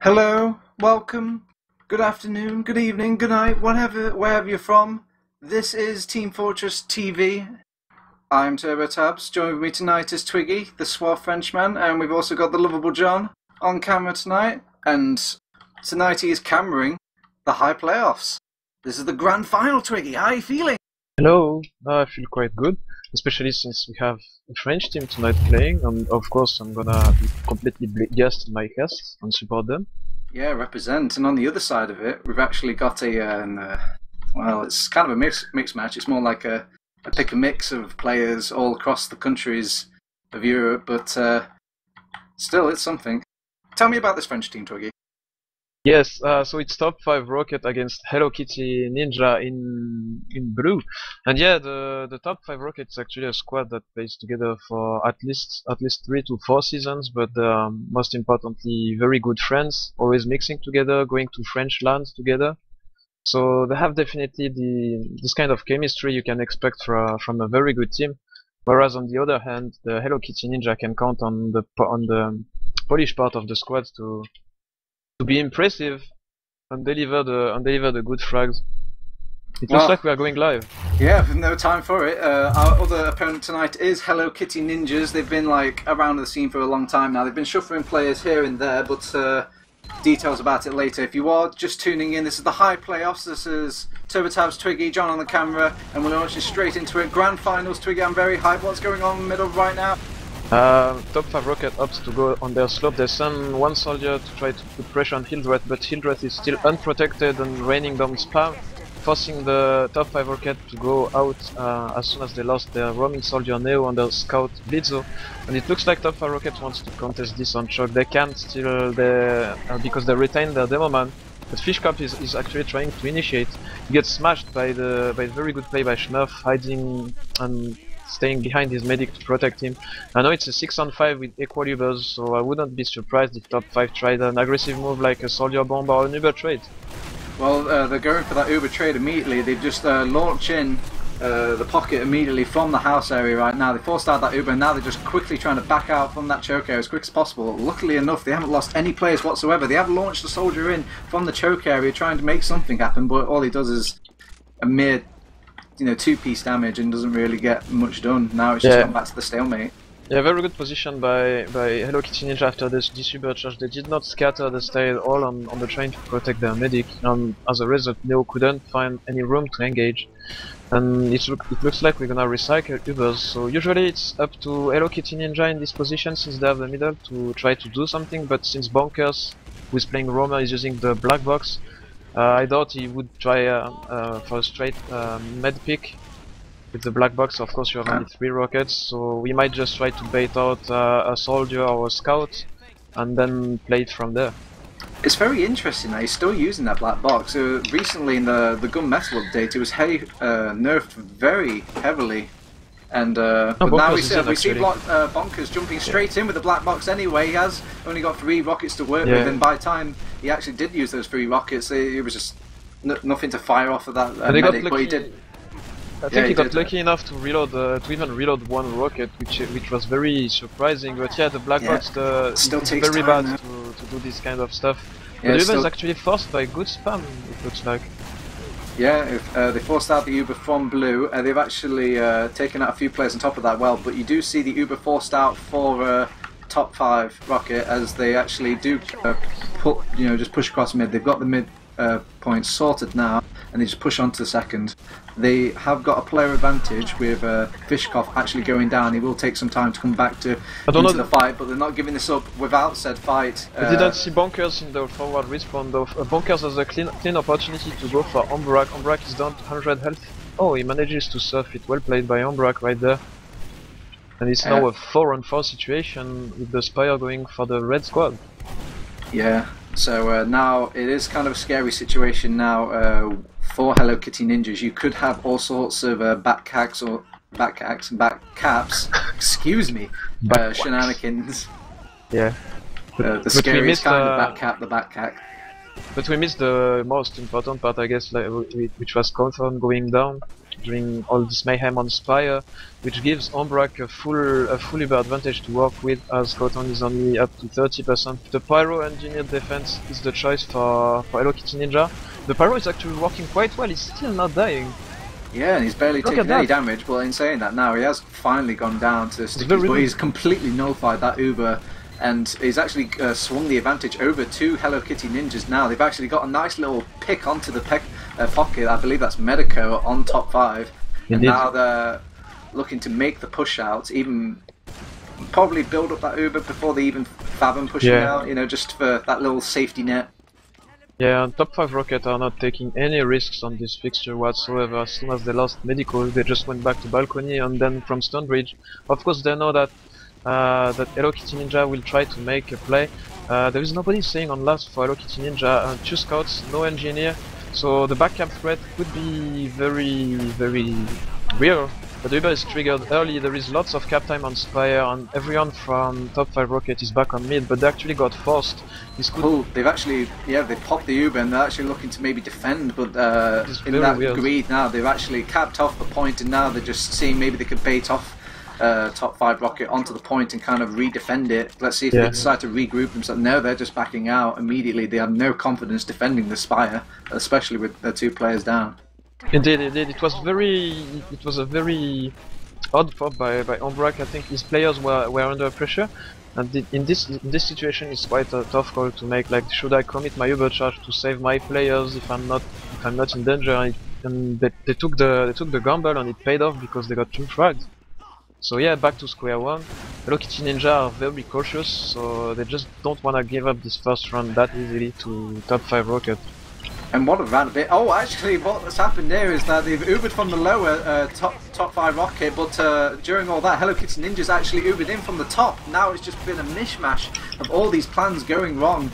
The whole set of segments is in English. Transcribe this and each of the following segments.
Hello, welcome, good afternoon, good evening, good night, whatever, wherever you're from. This is Team Fortress TV. I'm TurboTabs. Joining with me tonight is Twiggy, the suave Frenchman, and we've also got the lovable John on camera tonight. And tonight he is cameraing the high playoffs. This is the grand final, Twiggy. How are you feeling? Hello. I feel quite good, especially since we have a French team tonight playing, and of course I'm gonna be completely gassed in my cast and support them. Yeah, represent. And on the other side of it, we've actually got a, well, it's kind of a mixed match. It's more like a pick and mix of players all across the countries of Europe, but still, it's something. Tell me about this French team, Twiggy. Yes, so it's top5rocket against Hello Kitty Ninja in blue, and yeah, the top5rocket is actually a squad that plays together for at least 3 to 4 seasons, but most importantly, very good friends, always mixing together, going to French lands together. So they have definitely this kind of chemistry you can expect from a very good team. Whereas on the other hand, the Hello Kitty Ninja can count on the Polish part of the squad to be impressive and deliver the good frags. It looks like we are going live. Yeah, with no time for it. Our other opponent tonight is Hello Kitty Ninjas. They've been like around the scene for a long time now. They've been shuffling players here and there, but details about it later. If you are just tuning in, this is the high playoffs. This is TurboTabs, Twiggy, John on the camera, and we're launching straight into it. Grand finals, Twiggy, I'm very hyped. What's going on in the middle right now? Top5rocket opts to go on their slope. They send one soldier to try to put pressure on Hildreth, but Hildreth is still unprotected and raining down spam, forcing the top5rocket to go out as soon as they lost their roaming soldier Neo and their scout Blitzo. And it looks like top5rocket wants to contest this on shock. They can't still, because they retain their demo man. But Fishcup is actually trying to initiate. He gets smashed by very good play by Schnuff, hiding and staying behind his medic to protect him. I know it's a 6-on-5 with equalibers, so I wouldn't be surprised if top 5 tried an aggressive move like a soldier bomb or an Uber trade. Well, they're going for that Uber trade immediately. They just launch in the pocket immediately from the house area right now. They forced out that Uber, and now they're just quickly trying to back out from that choke area as quick as possible. Luckily enough, they haven't lost any players whatsoever. They have launched a soldier in from the choke area trying to make something happen, but all he does is a mere, you know, 2-piece damage and doesn't really get much done. Now it's just gone back to the stalemate. Yeah, very good position by Hello Kitty Ninja after this Uber charge. They did not scatter, they stayed all on the train to protect their medic. As a result, Neo couldn't find any room to engage. And it looks like we're gonna recycle Ubers. So usually it's up to Hello Kitty Ninja in this position, since they have the middle, to try to do something. But since Bonkers, who is playing Roma, is using the black box, I thought he would try for a straight med pick. With the black box, of course, you have only 3 rockets, so we might just try to bait out a soldier or a scout and then play it from there. It's very interesting that he's still using that black box. Recently in the Gunmetal update, it was nerfed very heavily. And but now we see Bonkers jumping straight in with the black box anyway. He has only got 3 rockets to work with, and by the time he actually did use those 3 rockets, it was just nothing to fire off of that medic, but he did. I think he got lucky enough to reload, to even reload 1 rocket, which was very surprising. But yeah, the black box is very bad to do this kind of stuff. Yeah, the Uber is actually forced by good spam, it looks like. Yeah, they forced out the Uber from blue. They've actually taken out a few players on top of that. Well, but you do see the Uber forced out for top5rocket as they actually do just push across mid. They've got the mid point sorted now, and they just push on to the second. They have got a player advantage with Fishkov actually going down. He will take some time to come back into the fight, but they're not giving this up without said fight. We didn't see Bonkers in the forward respawn though. Bonkers has a clean opportunity to go for Ombrak. Ombrak is down to 100 health. Oh, he manages to surf it. Well played by Ombrak right there. And it's now a 4-on-4 situation with the Spire going for the red squad. Yeah. So now it is kind of a scary situation now for Hello Kitty Ninjas. You could have all sorts of back caps. Excuse me, shenanigans. Yeah. The scariest kind of back cap, the back cack. But we missed the most important part, I guess, which was Cauthon going down. during all this mayhem on Spire, which gives Ombrak a full advantage to work with, as Cauthon is only up to 30%. The Pyro engineered defense is the choice for Hello Kitty Ninja. The Pyro is actually working quite well, he's still not dying. Yeah, and he's barely taking any damage, but in saying that now, he has finally gone down to Stickies, but he's completely nullified that Uber, and he's actually swung the advantage over to Hello Kitty Ninjas now. They've actually got a nice little pick onto the pocket, I believe that's Medico on top 5, and now they're looking to make the push out, even probably build up that Uber before they even fathom pushing out, you know, just for that little safety net. Yeah, top5rocket are not taking any risks on this fixture whatsoever. As soon as they lost Medico, they just went back to Balcony and then from Stonebridge. Of course, they know that that Hello Kitty Ninja will try to make a play. There is nobody staying on last for Hello Kitty Ninja. 2 scouts, no engineer, so the backup threat could be very, very real. But the Uber is triggered early, there is lots of cap time on Spire, and everyone from top5rocket is back on mid, but they actually got forced. This could they've actually, they popped the Uber and they're actually looking to maybe defend, but in that greed now, they've actually capped off the point, and now they're just seeing maybe they could bait off top5rocket onto the point and kind of redefend it. Let's see if they decide to regroup themselves. No, they're just backing out immediately, they have no confidence defending the Spire, especially with their 2 players down. Indeed, it was a very odd pop by Ombrak. I think his players were under pressure, and in this situation it's quite a tough call to make. Like, should I commit my Uber charge to save my players if I'm not in danger? And they took the gamble, and it paid off because they got 2 frags. So yeah, back to square one. Hello Kitty Ninja are very cautious, so they just don't want to give up this first round that easily to top5rocket. And what a round of it. Oh, actually, what's happened there is that they've Ubered from the lower top5rocket, but during all that, Hello Kitty Ninja's actually Ubered in from the top. Now it's just been a mishmash of all these plans going wrong.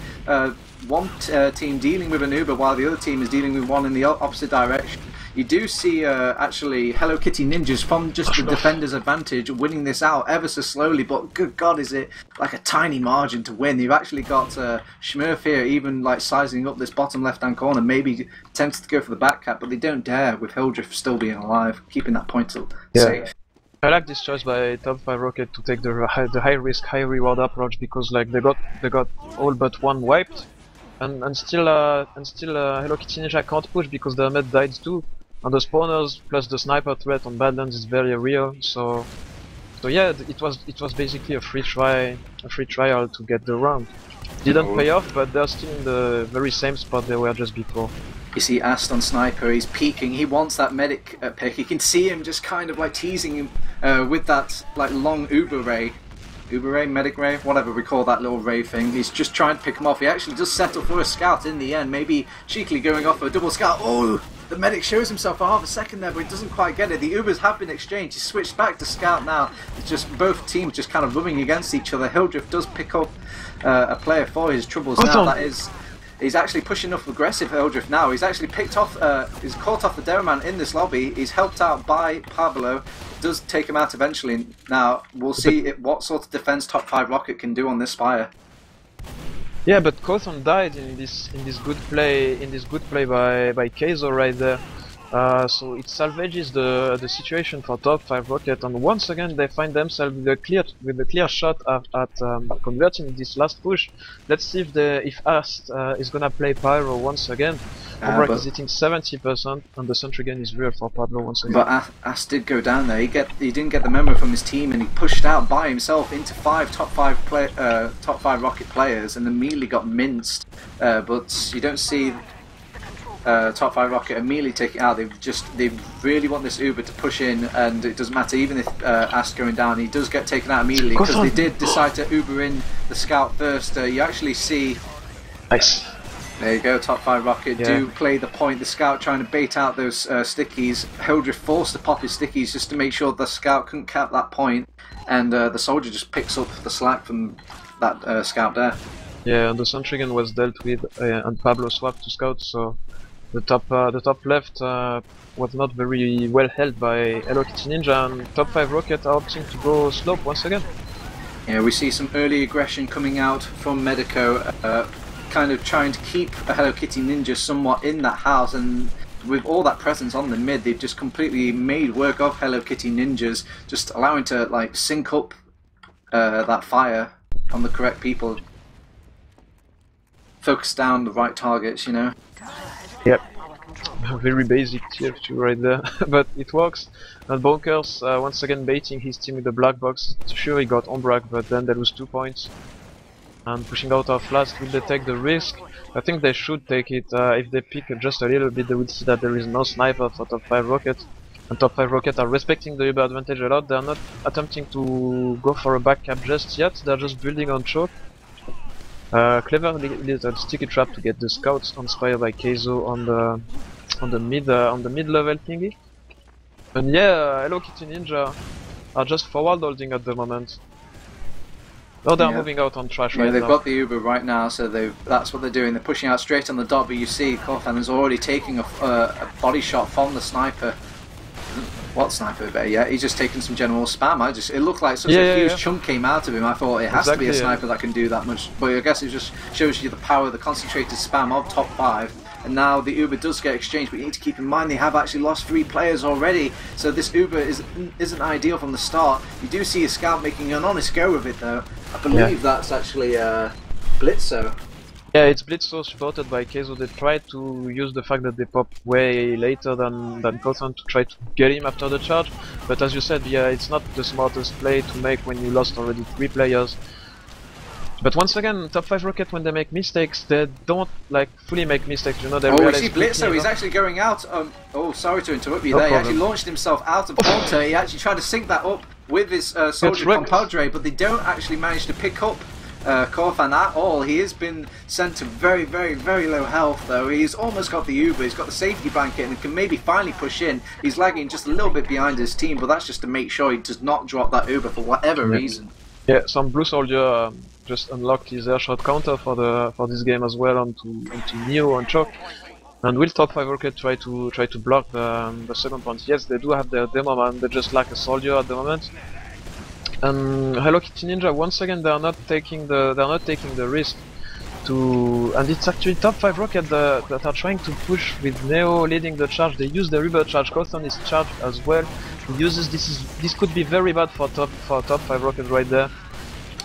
One team dealing with an Uber while the other team is dealing with one in the opposite direction. You do see, actually, Hello Kitty Ninjas from just the defender's advantage winning this out ever so slowly, but good God, is it like a tiny margin to win. You've actually got Schmurf here even like sizing up this bottom left-hand corner, maybe tempted to go for the back cap, but they don't dare with Hildreth still being alive, keeping that point safe. I like this choice by top5rocket to take the high-risk, high-reward approach, because like they got all but one wiped, and still Hello Kitty Ninja can't push because their med died too, and the spawners plus the sniper threat on Badlands is very real. So yeah, it was basically a free trial to get the round. Didn't pay off, but they're still in the very same spot they were just before. You see Ast on sniper, he's peeking, he wants that medic pick. You can see him just kind of like teasing him with that like long Uber ray, medic ray, whatever we call that little ray thing. He's just trying to pick him off. He actually does settle for a scout in the end, maybe cheekily going off for a double scout. Oh, the medic shows himself for half a second there, but he doesn't quite get it. The Ubers have been exchanged. He switched back to scout now. It's just both teams just kind of rubbing against each other. Hildreth does pick up a player for his troubles now. That is, he's actually pushing up aggressive Hildreth now. He's actually picked off, he's caught off the Demoman in this lobby. He's helped out by Pablo. Does take him out eventually. Now we'll see what sort of defense top5rocket can do on this Spire. Yeah, but Cauthon died in this good play by Keizo right there. So it salvages the situation for top5rocket, and once again they find themselves with a clear shot at converting this last push. Let's see if Ast is gonna play Pyro once again. Ombrak is hitting 70%, and the sentry gun is real for Pablo once again. But Ast did go down there. He didn't get the memo from his team, and he pushed out by himself into 5 top 5 rocket players, and immediately got minced. But you don't see top5rocket immediately take it out. They really want this Uber to push in, and it doesn't matter even if Ast going down, he does get taken out immediately because they did decide to Uber in the scout first. You actually see. Nice. There you go, top5rocket do play the point. The scout trying to bait out those stickies. Hildreth forced to pop his stickies just to make sure the scout couldn't cap that point, and the soldier just picks up the slack from that scout there. Yeah, and the sentry gun was dealt with, and Pablo swapped to scout, so the top left was not very well held by Hello Kitty Ninja, and top5rocket are opting to go slope once again. Yeah, we see some early aggression coming out from Medico, kind of trying to keep Hello Kitty Ninja somewhat in that house, and with all that presence on the mid, they've just completely made work of Hello Kitty Ninjas, just allowing to like sync up that fire on the correct people. Focus down the right targets, you know. Yep. Very basic TF2 right there, but it works. And Bonkers once again baiting his team with the black box. Sure, he got Ombrak, but then they lose 2 points. And pushing out our flask, will they take the risk? I think they should take it. If they pick just a little bit, they would see that there is no sniper for top5rocket. And top5rocket are respecting the Uber advantage a lot. They are not attempting to go for a back cap just yet. They are just building on choke. Clever little sticky trap to get the scouts inspired by Keizo on the mid level thingy. And yeah, Hello Kitty Ninja are just forward holding at the moment. No, they're moving out on trash right now. They've got the Uber right now, so that's what they're doing. They're pushing out straight on the dot, but you see Kofan is already taking a body shot from the sniper. What sniper better yet? He's just taking some general spam. It looked like such a huge chunk came out of him. I thought it has to be a sniper that can do that much. But I guess it just shows you the power of the concentrated spam of top 5. And now the Uber does get exchanged, but you need to keep in mind they have actually lost 3 players already. So this Uber isn't ideal from the start. You do see a scout making an honest go of it though. I believe that's actually Blitzo. Yeah, it's Blitzo supported by Keizo. They tried to use the fact that they pop way later than Cauthon to try to get him after the charge, but as you said, yeah, it's not the smartest play to make when you lost already 3 players. But once again, top5rocket, when they make mistakes, they don't like fully make mistakes, you know, they realize. Oh, we see Blitzo, he's actually going out, oh, sorry to interrupt you there, he actually launched himself out of water, he actually tried to sync that up with his soldier compadre, but they don't actually manage to pick up Kofan at all. He has been sent to very, very, very low health though. He's almost got the Uber, he's got the safety blanket and can maybe finally push in. He's lagging just a little bit behind his team, but that's just to make sure he does not drop that Uber for whatever reason. Yeah, some blue soldier just unlocked his airshot counter for this game as well onto Neo and Chok. And will top5rocket try to block the second point? Yes, they do have their demo man, they just lack a soldier at the moment. And Hello Kitty Ninja once again they are not taking the risk to, and it's actually top5rocket that are trying to push with Neo leading the charge. They use the Uber charge. Cauthon is charged as well. He uses this could be very bad for top5rocket right there.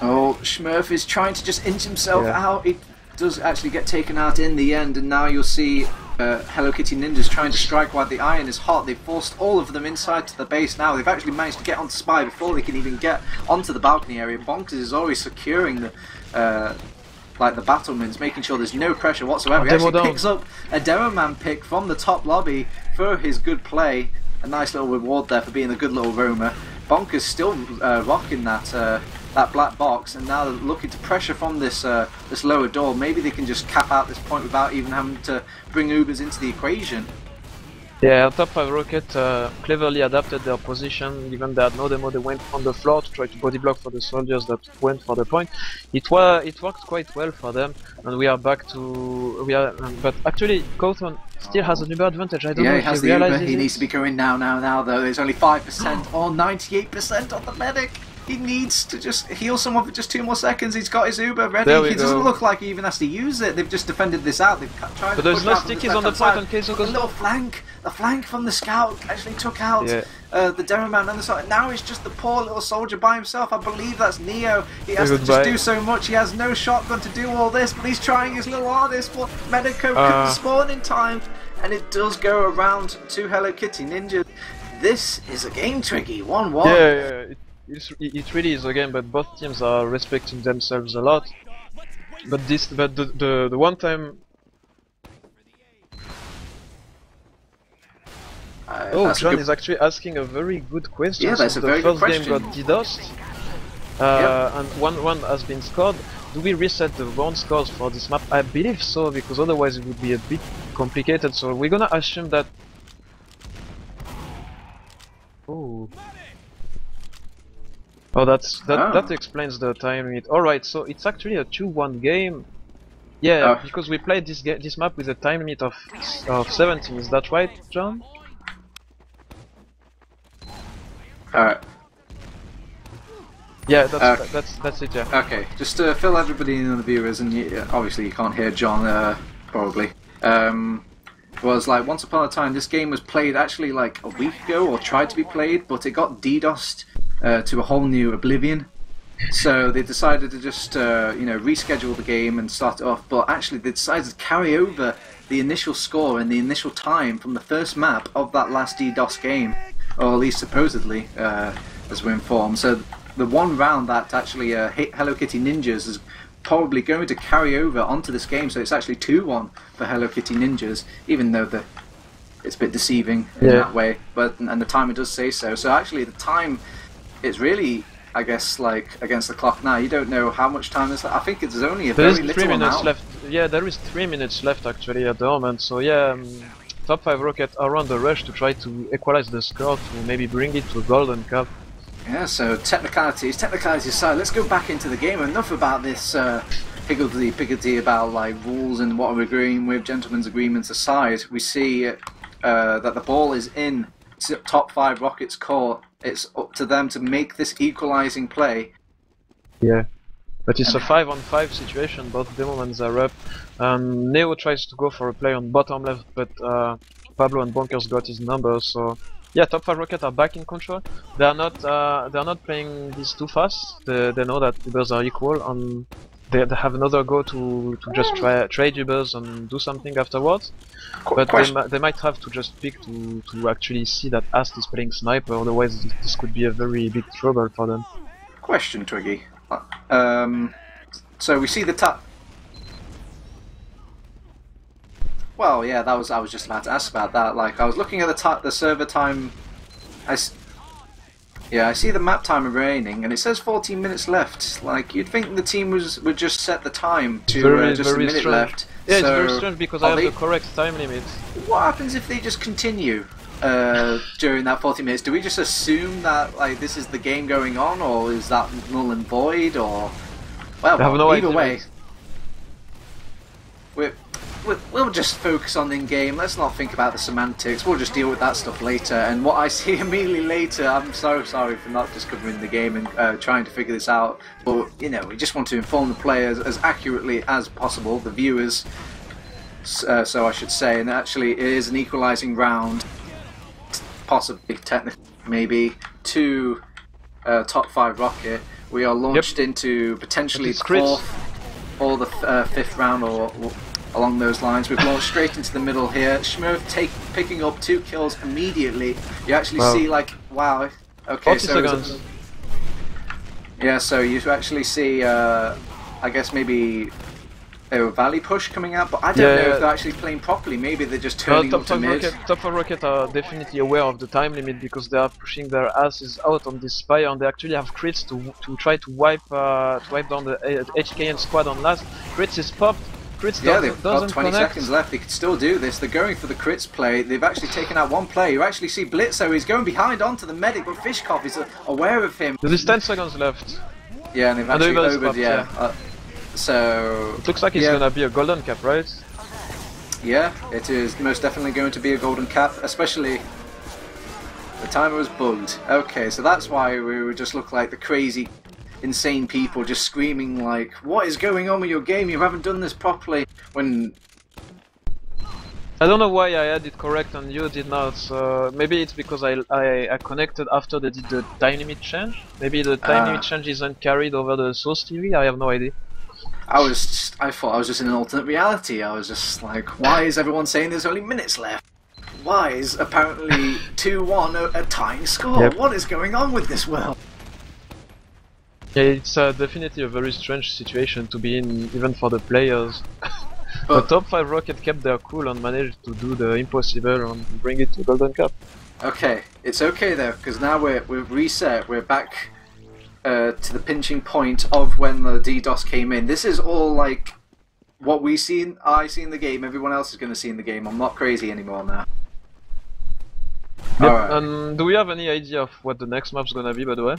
Oh, Schmurf is trying to just inch himself out. It does actually get taken out in the end, and now you'll see Hello Kitty Ninjas trying to strike while the iron is hot. They've forced all of them inside to the base now. They've actually managed to get onto Spy before they can even get onto the balcony area. Bonkers is always securing the battlements, making sure there's no pressure whatsoever. He actually picks up a demo man pick from the top lobby for his good play. A nice little reward there for being a good little roamer. Bonkers still rocking that black box, and now they're looking to pressure from this lower door. Maybe they can just cap out this point without even having to bring Ubers into the equation. Yeah, top5rocket cleverly adapted their position. Even they had no demo, they went on the floor to try to body block for the soldiers that went for the point. It worked quite well for them, and we are back to but actually Cauthon still has an Uber advantage. I don't know if he has the Uber. He needs to be going now though. There's only 5% or 98% on the medic. He needs to just heal someone for just 2 more seconds. He's got his Uber ready. He doesn't look like he even has to use it. They've just defended this out. They've tried. But there's no stickies on the point on Keizo. A little flank. The flank from the scout actually took out the Demoman on the side. Now it's just the poor little soldier by himself. I believe that's Neo. He has to just do so much. He has no shotgun to do all this, but he's trying his little hardest. But Medico couldn't spawn in time, and it does go around to Hello Kitty Ninja. This is a game, Twiggy. 1-1. Yeah. It really is a game, but both teams are respecting themselves a lot. But the one time. Oh, John is actually asking a very good question. Yeah, that's a very good question. The first game got DDoSed, and 1-1 has been scored. Do we reset the round scores for this map? I believe so, because otherwise it would be a bit complicated. So we're gonna assume that. Oh, that explains the time limit. Alright, so it's actually a 2-1 game. Yeah, because we played this map with a time limit of 17, is that right, John? Alright. Yeah, that's it, yeah. Okay, just to fill everybody in on the viewers, and obviously you can't hear John, probably. was like, once upon a time, this game was played actually like a week ago, or tried to be played, but it got DDoSed to a whole new oblivion. So they decided to just, you know, reschedule the game and start it off, but actually they decided to carry over the initial score and the initial time from the first map of that last DDoS game, or at least supposedly, as we're informed. So the one round that actually hit Hello Kitty Ninjas is probably going to carry over onto this game, so it's actually 2-1 for Hello Kitty Ninjas, even though it's a bit deceiving in that way, but and the timer does say so. So actually the time is really, I guess, like against the clock now. You don't know how much time is left. I think it's only a very little amount left. Yeah, there is 3 minutes left actually at the moment. So yeah, top5rocket are on the rush to try to equalize the score to maybe bring it to a golden cup. Yeah, so technicalities aside, let's go back into the game. Enough about this higgledy-piggledy about like rules and what we're agreeing with, gentlemen's agreements aside. We see that the ball is in top5rocket's court. It's up to them to make this equalizing play. Yeah, but it's a 5-on-5 situation. Both Demoman's are up. Neo tries to go for a play on bottom left, but Pablo and Bonkers got his number. So yeah, top5rocket are back in control. They are not. They are not playing this too fast. They know that Ubers are equal, and they have another go to just trade Ubers and do something afterwards. But they might have to just pick to actually see that Ast is playing sniper, otherwise this could be a very big trouble for them. Question, Twiggy. So we see the tap. Well, yeah, that was I was just about to ask about that. Like I was looking at the server time. I see the map time remaining, and it says 14 minutes left. Like you'd think the team would just set the time to just a minute left. Yeah, so it's very strange because I have the correct time limit. What happens if they just continue during that 40 minutes? Do we just assume that like this is the game going on, or is that null and void, or well, I have no idea. Either way, we'll just focus on the in-game. Let's not think about the semantics. We'll just deal with that stuff later. And what I see immediately later, I'm so sorry for not just covering the game and trying to figure this out. But, you know, we just want to inform the players as accurately as possible, the viewers, so I should say. And actually, it is an equalising round, possibly, technically, maybe, to top5rocket. We are launched into potentially the 4th or the 5th round, or along those lines. We've launched straight into the middle here. Schmurf picking up 2 kills immediately. You actually see like, wow, okay, so yeah, so you actually see I guess maybe they were Valley push coming out, but I don't know if they're actually playing properly. Maybe they're just turning up to mid. top5rocket are definitely aware of the time limit because they are pushing their asses out on this spire, and they actually have crits to try to wipe down the HKN squad on last. Crits is popped. Crits they've got 20 seconds left. They could still do this. They're going for the crits play. They've actually taken out one player. You actually see Blitzo. He's going behind onto the medic, but Fishcup is aware of him. There's 10 seconds left. Yeah, and they've actually overed, so it looks like it's going to be a golden cap, right? Yeah, it is most definitely going to be a golden cap, especially the timer was bugged. Okay, so that's why we would just look like the crazy, insane people just screaming like, what is going on with your game, you haven't done this properly, when I don't know why I had it correct and you did not. Maybe it's because I connected after they did the time limit change. Maybe the time limit change isn't carried over the Source TV. I have no idea. I thought I was just in an alternate reality. I was just like, why is everyone saying there's only minutes left? Why is apparently 2-1 a tying score? Yep. What is going on with this world? Yeah, it's definitely a very strange situation to be in, even for the players. But top5rocket kept their cool and managed to do the impossible and bring it to golden cup. Okay, it's okay though, because now we've reset. We're back to the pinching point of when the DDoS came in. This is all like what we see. I see in the game. Everyone else is going to see in the game. I'm not crazy anymore now. Yep. Right. Do we have any idea of what the next map's going to be, by the way?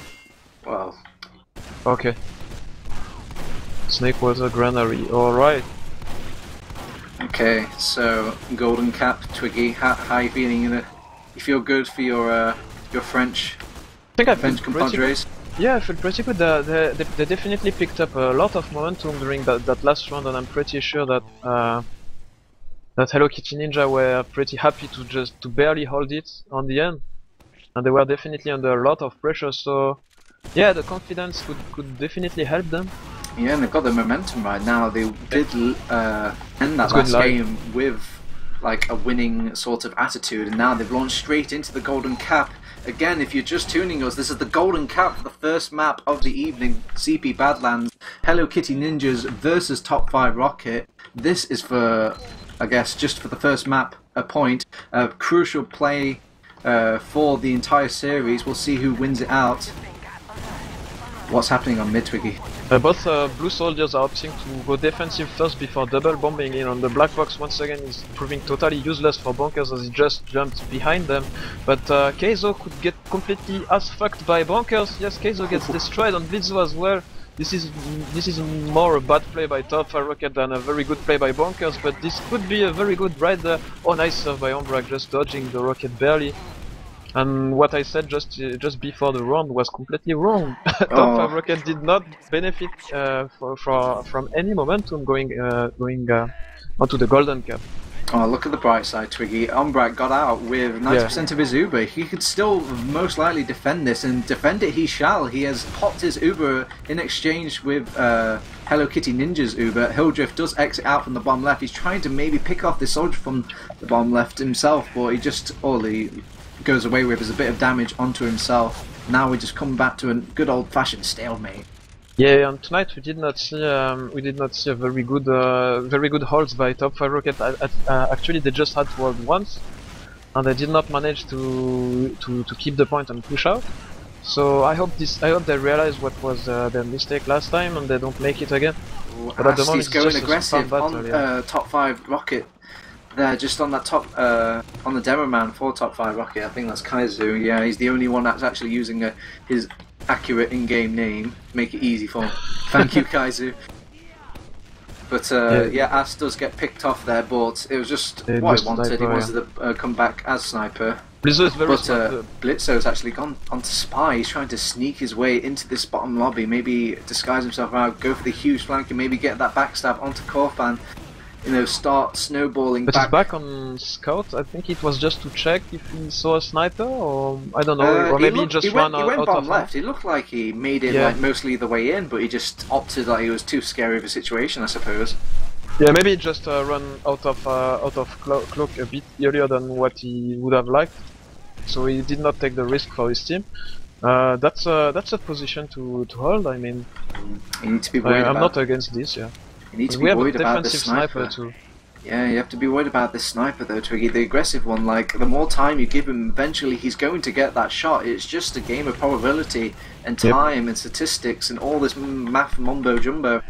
Well. Okay. Snakewater Granary, alright. Okay, so golden cap, Twiggy, how are you feeling in it? You feel good for your French compadres? Yeah, I feel pretty good. They definitely picked up a lot of momentum during that last round, and I'm pretty sure that that Hello Kitty Ninja were pretty happy to just barely hold it on the end, and they were definitely under a lot of pressure, so yeah, the confidence could definitely help them. Yeah, and they've got the momentum right now. They did end that last game with like a winning sort of attitude, and now they've launched straight into the Golden Cap. Again, if you're just tuning us, this is the Golden Cap for the first map of the evening, CP Badlands, Hello Kitty Ninjas versus top5rocket. This is for, I guess, just for the first map, a point. A crucial play for the entire series. We'll see who wins it out. What's happening on mid, Twiggy? Both blue soldiers are opting to go defensive first before double bombing in on the black box. Once again, is proving totally useless for Bonkers as he just jumps behind them. But Keizo could get completely ass fucked by Bonkers. Yes, Keizo gets destroyed on Blitzo as well. This is more a bad play by top5rocket than a very good play by Bonkers. But this could be a very good ride there. Oh, nice serve by Ombrak, just dodging the rocket barely. And what I said just before the round was completely wrong. top5rocket did not benefit from any momentum going onto the Golden Cup. Oh, look at the bright side, Twiggy. Ombrak got out with 90% of his Uber. He could still most likely defend this, and defend it he shall. He has popped his Uber in exchange with Hello Kitty Ninja's Uber. Hildreth does exit out from the bottom left. He's trying to maybe pick off this soldier from the bottom left himself, but he just goes away with is a bit of damage onto himself. Now we just come back to a good old-fashioned stalemate. Yeah, and tonight we did not see a very good holds by top5rocket. Actually, they just had to hold once, and they did not manage to keep the point and push out. So I hope they realize what was their mistake last time, and they don't make it again. Ooh, but at the moment, he's going aggressive on top5rocket. There, just on that on the demo man for top5rocket, I think that's Keizo. Yeah, he's the only one that's actually using his accurate in-game name. Make it easy for him. Thank you, Keizo. But yeah, Ast does get picked off there, but it was just what he wanted. He wanted to come back as sniper. Blitzo's actually gone onto spy. He's trying to sneak his way into this bottom lobby, maybe disguise himself out, go for the huge flank, and maybe get that backstab onto Kofan. You know, start snowballing back. But he's back on scout. I think it was just to check if he saw a sniper, or I don't know, or maybe he just ran out of left. It looked like he made it like mostly the way in, but he just opted that it was too scary of a situation, I suppose. Yeah, maybe he just ran out of clock a bit earlier than what he would have liked, so he did not take the risk for his team. That's a position to hold. I mean, you need to be worried. I'm not against this. Yeah. You need to be worried about this sniper too. Yeah, you have to be worried about this sniper though, Twiggy, the aggressive one. Like, the more time you give him, eventually he's going to get that shot. It's just a game of probability and time and statistics and all this math mumbo jumbo.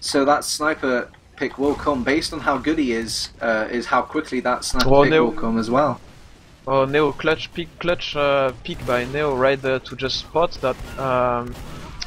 So that sniper pick will come based on how good he is how quickly that sniper pick will come as well. Oh, Neo clutch pick by Neo right there to just spot that.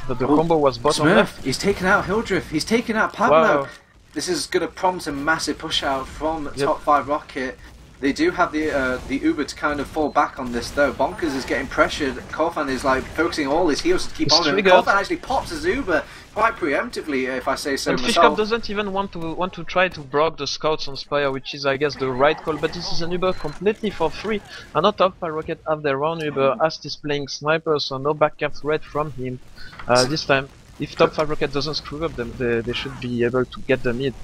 But the combo was bottom left. He's taken out Hildreth, he's taken out Pablo. Wow. This is going to prompt a massive push out from top5rocket. They do have the Uber to kind of fall back on this though. Bonkers is getting pressured. Kofan is like focusing all his heels to keep on him. Kofan actually pops his Uber quite preemptively, if I say so myself. Fishcup doesn't even want to try to block the scouts on Spire, which is, I guess, the right call. But this is an Uber completely for free, and not top5rocket have their own Uber. Ast is playing sniper, so no backup threat from him this time. If top5rocket doesn't screw up, them, they should be able to get the mid.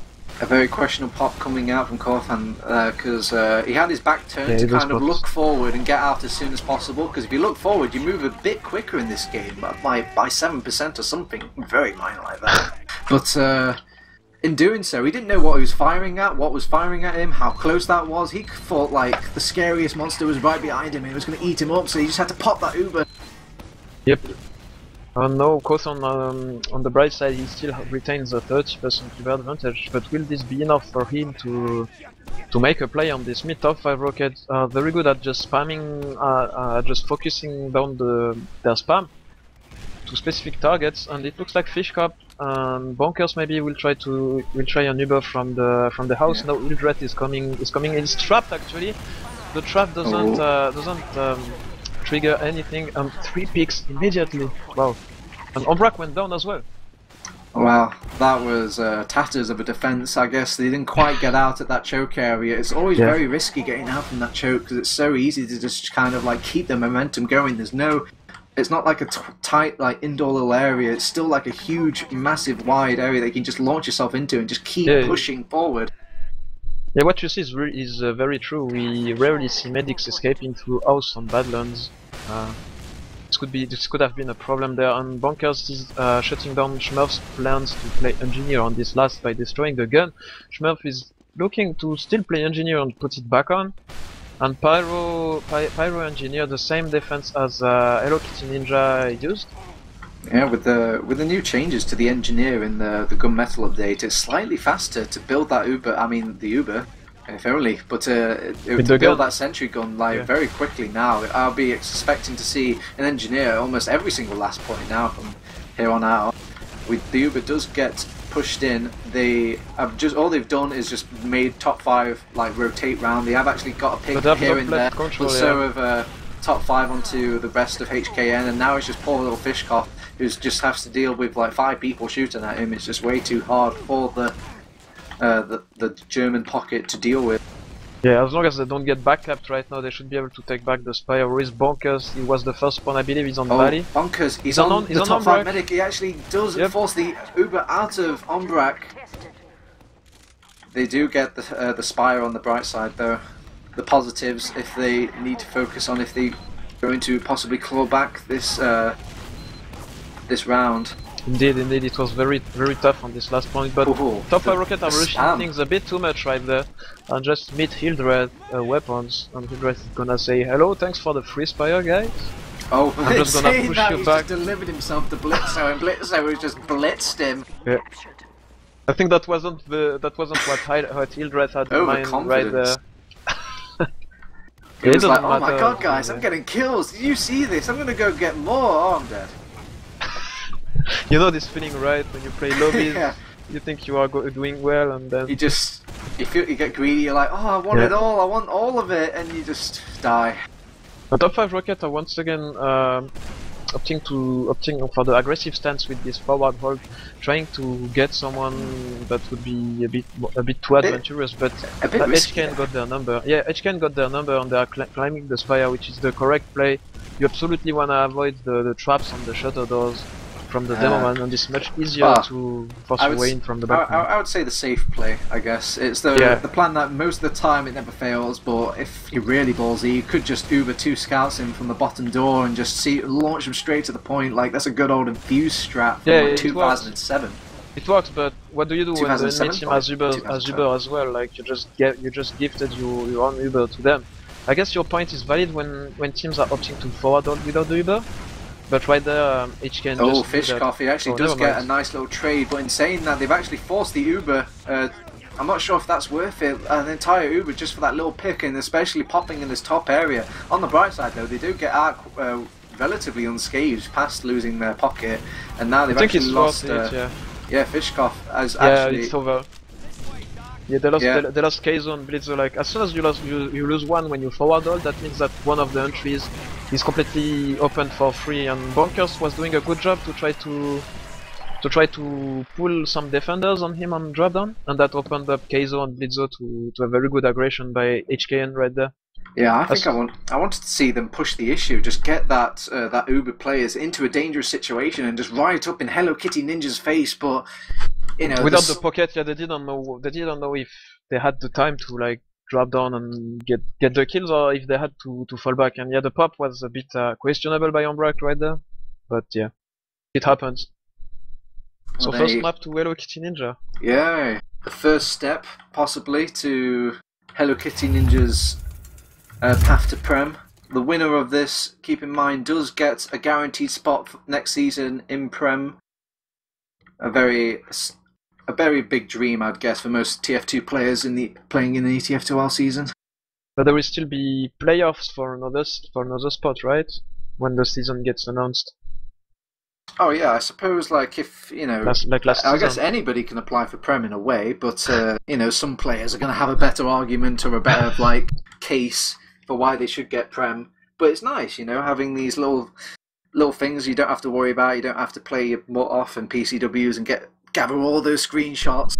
A very questionable pop coming out from Kofan, because he had his back turned to kind of look forward and get out as soon as possible, because if you look forward you move a bit quicker in this game by 7% or something very minor like that. But in doing so he didn't know what he was firing at, what was firing at him, how close that was. He thought like the scariest monster was right behind him and it was going to eat him up, so he just had to pop that Uber. Yep. No, Cauthon on the bright side, he still retains a 30% Uber advantage, but will this be enough for him to make a play on this mid? top5rocket are very good at just spamming, just focusing down their spam to specific targets, and it looks like Fishcup and Bonkers maybe will try an Uber from the house. Now Hildreth is coming. It's trapped actually. The trap doesn't trigger anything, and 3 picks immediately. Wow. And Ombrak went down as well. Wow, that was tatters of a defence, I guess. They didn't quite get out at that choke area. It's always very risky getting out from that choke because it's so easy to just kind of like keep the momentum going. There's no... It's not like a tight like indoor little area. It's still like a huge, massive, wide area that you can just launch yourself into and just keep pushing forward. Yeah, what you see is very true. We rarely see medics escaping through house on Badlands. This could have been a problem there, and Bonkers is shutting down Schmurf's plans to play engineer on this last by destroying the gun. Schmurf is looking to still play engineer and put it back on, and pyro engineer the same defense as Hello Kitty Ninja used. Yeah, with the new changes to the engineer in the Gunmetal update, it's slightly faster to build that Uber. I mean the Uber. If only, but to build that sentry gun like very quickly now. I'll be expecting to see an engineer almost every single last point now from here on out. With the Uber does get pushed in. They have just all they've done is just made top 5 like rotate round. They have actually got a pick here and there, but so have top 5 onto the rest of HKN, and now it's just poor little Fishcup who just has to deal with like 5 people shooting at him. It's just way too hard for the German pocket to deal with. Yeah, as long as they don't get backcapped right now, they should be able to take back the Spire with Bonkers. He was the first one, I believe. He's on Valley. Bonkers, he's on top Ombrak. 5 medic. He actually does force the Uber out of Ombrak. They do get the Spire on the bright side, though. The positives, if they need to focus on, if they're going to possibly claw back this this round. Indeed, indeed, it was very, very tough on this last point, but top5rocket are rushing things a bit too much right there, and just meet Hildreth weapons, and Hildreth is gonna say, hello, thanks for the free Spire, guys. Oh, I'm just gonna push you back. He's just delivered himself to Blitzo, and Blitzo has just blitzed him. Yeah. I think that wasn't what Hildreth had in mind right there. It was like, oh my god guys, I'm getting kills, did you see this? I'm gonna go get more, oh I'm dead. You know this feeling, right? When you play lobbies, you think you are doing well, and then you just you get greedy. You're like, oh, I want it all. I want all of it, and you just die. The top5rocket are once again opting for the aggressive stance with this forward hold, trying to get someone that would be a bit too adventurous. But HKN got their number. Yeah, HKN got their number, and they are climbing the Spire, which is the correct play. You absolutely want to avoid the traps on the shutter doors from the demo man, and it's much easier to force away in from the back. I would say the safe play, I guess. It's the plan that most of the time it never fails, but if you're really ballsy, you could just Uber 2 scouts in from the bottom door and just launch them straight to the point. Like, that's a good old infuse strat from like 2007. It works, but what do you do when the enemy team has Uber as well? Like, you just gifted your own Uber to them. I guess your point is valid when teams are opting to forward hold without the Uber. But right there, HKN Fishcup, he actually does get a nice little trade, but in saying that, they've actually forced the Uber. I'm not sure if that's worth it, an entire Uber just for that little pick, and especially popping in this top area. On the bright side, though, they do get out relatively unscathed past losing their pocket, and now they've actually lost... Yeah, Fishcup has actually... Yeah, it's over. Yeah, they lost Keizo and Blitzo. Like, as soon as you lose one when you forward hold, that means that one of the entries is completely open for free, and Bonkers was doing a good job to try to pull some defenders on him on drop down, and that opened up Keizo and Blitzo to a very good aggression by HKN right there. Yeah, I think I wanted to see them push the issue, just get that that Uber players into a dangerous situation and just ride up in Hello Kitty Ninja's face, but you know, without the pocket, yeah, they didn't know if they had the time to like drop down and get the kills, or if they had to fall back. And yeah, the pop was a bit questionable by Ombrak right there, but yeah, it happens. So first map to Hello Kitty Ninja. Yeah, the first step possibly to Hello Kitty Ninja's path to Prem. The winner of this, keep in mind, does get a guaranteed spot next season in Prem. A very big dream, I'd guess, for most TF2 players playing in the ETF2L season. But there will still be playoffs for another spot, right? When the season gets announced. Oh yeah, I suppose like if you know, I guess anybody can apply for Prem in a way, but you know, some players are going to have a better argument or a better like case for why they should get Prem. But it's nice, you know, having these little things you don't have to worry about. You don't have to play more often PCWs and get. gather all those screenshots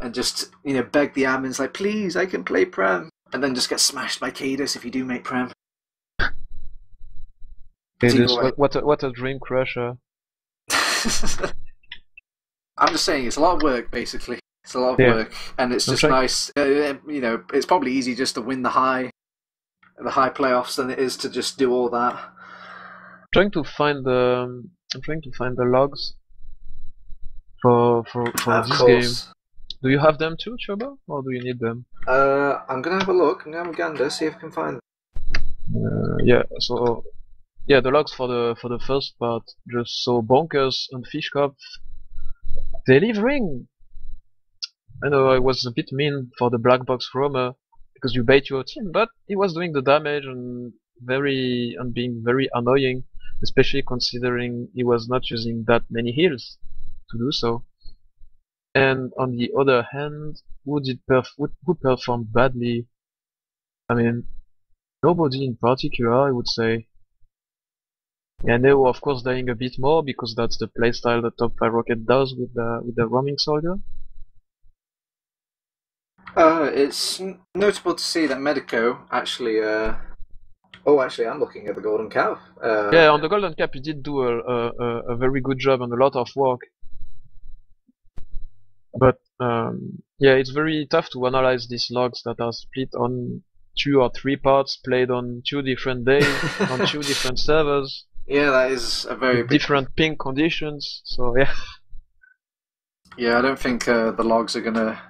and just, you know, beg the admins like, please, I can play Prem, and then just get smashed by Kratos if you do make Prem. Kratos, what a dream crusher. I'm just saying, it's a lot of work, basically. It's a lot of work, and it's just nice. You know, it's probably easy just to win the high playoffs than it is to just do all that. I'm trying to find the logs for this game. Do you have them too, Chobo, or do you need them? I'm gonna have a look. I'm gonna have a gander, see if I can find them. So the logs for the first part. Just so Bonkers and Fishcup delivering. I know I was a bit mean for the black box roamer because you bait your team, but he was doing the damage and being very annoying, especially considering he was not using that many heals to do so. And on the other hand, who performed badly? I mean, nobody in particular, I would say. And they were of course dying a bit more because that's the playstyle that top5rocket does with the roaming soldier. It's notable to see that Medico actually. Actually, I'm looking at the golden calf. Yeah, on the golden calf, he did do a very good job and a lot of work. But yeah, it's very tough to analyze these logs that are split on 2 or 3 parts, played on 2 different days, on 2 different servers. Yeah, that is a very big... different ping conditions. So yeah. Yeah, I don't think the logs are gonna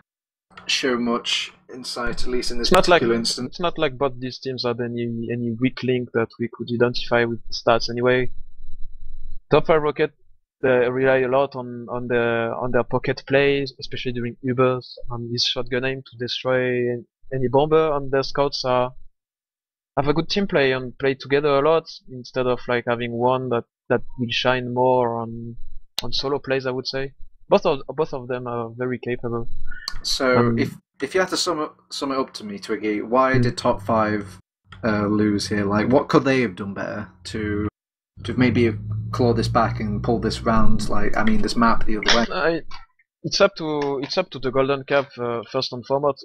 show much insight, at least in this particular instance. It's not like both these teams had any weak link that we could identify with stats. Anyway, top5rocket rely a lot on their pocket plays, especially during Ubers, on this shotgun aim to destroy any bomber. And their scouts have a good team play and play together a lot instead of like having one that will shine more on solo plays. I would say. Both of them are very capable. So if you had to sum it up to me, Twiggy, why did top5 lose here? Like, what could they have done better to maybe claw this back and pull this round? Like, I mean, this map the other way. It's up to the golden cap first and foremost.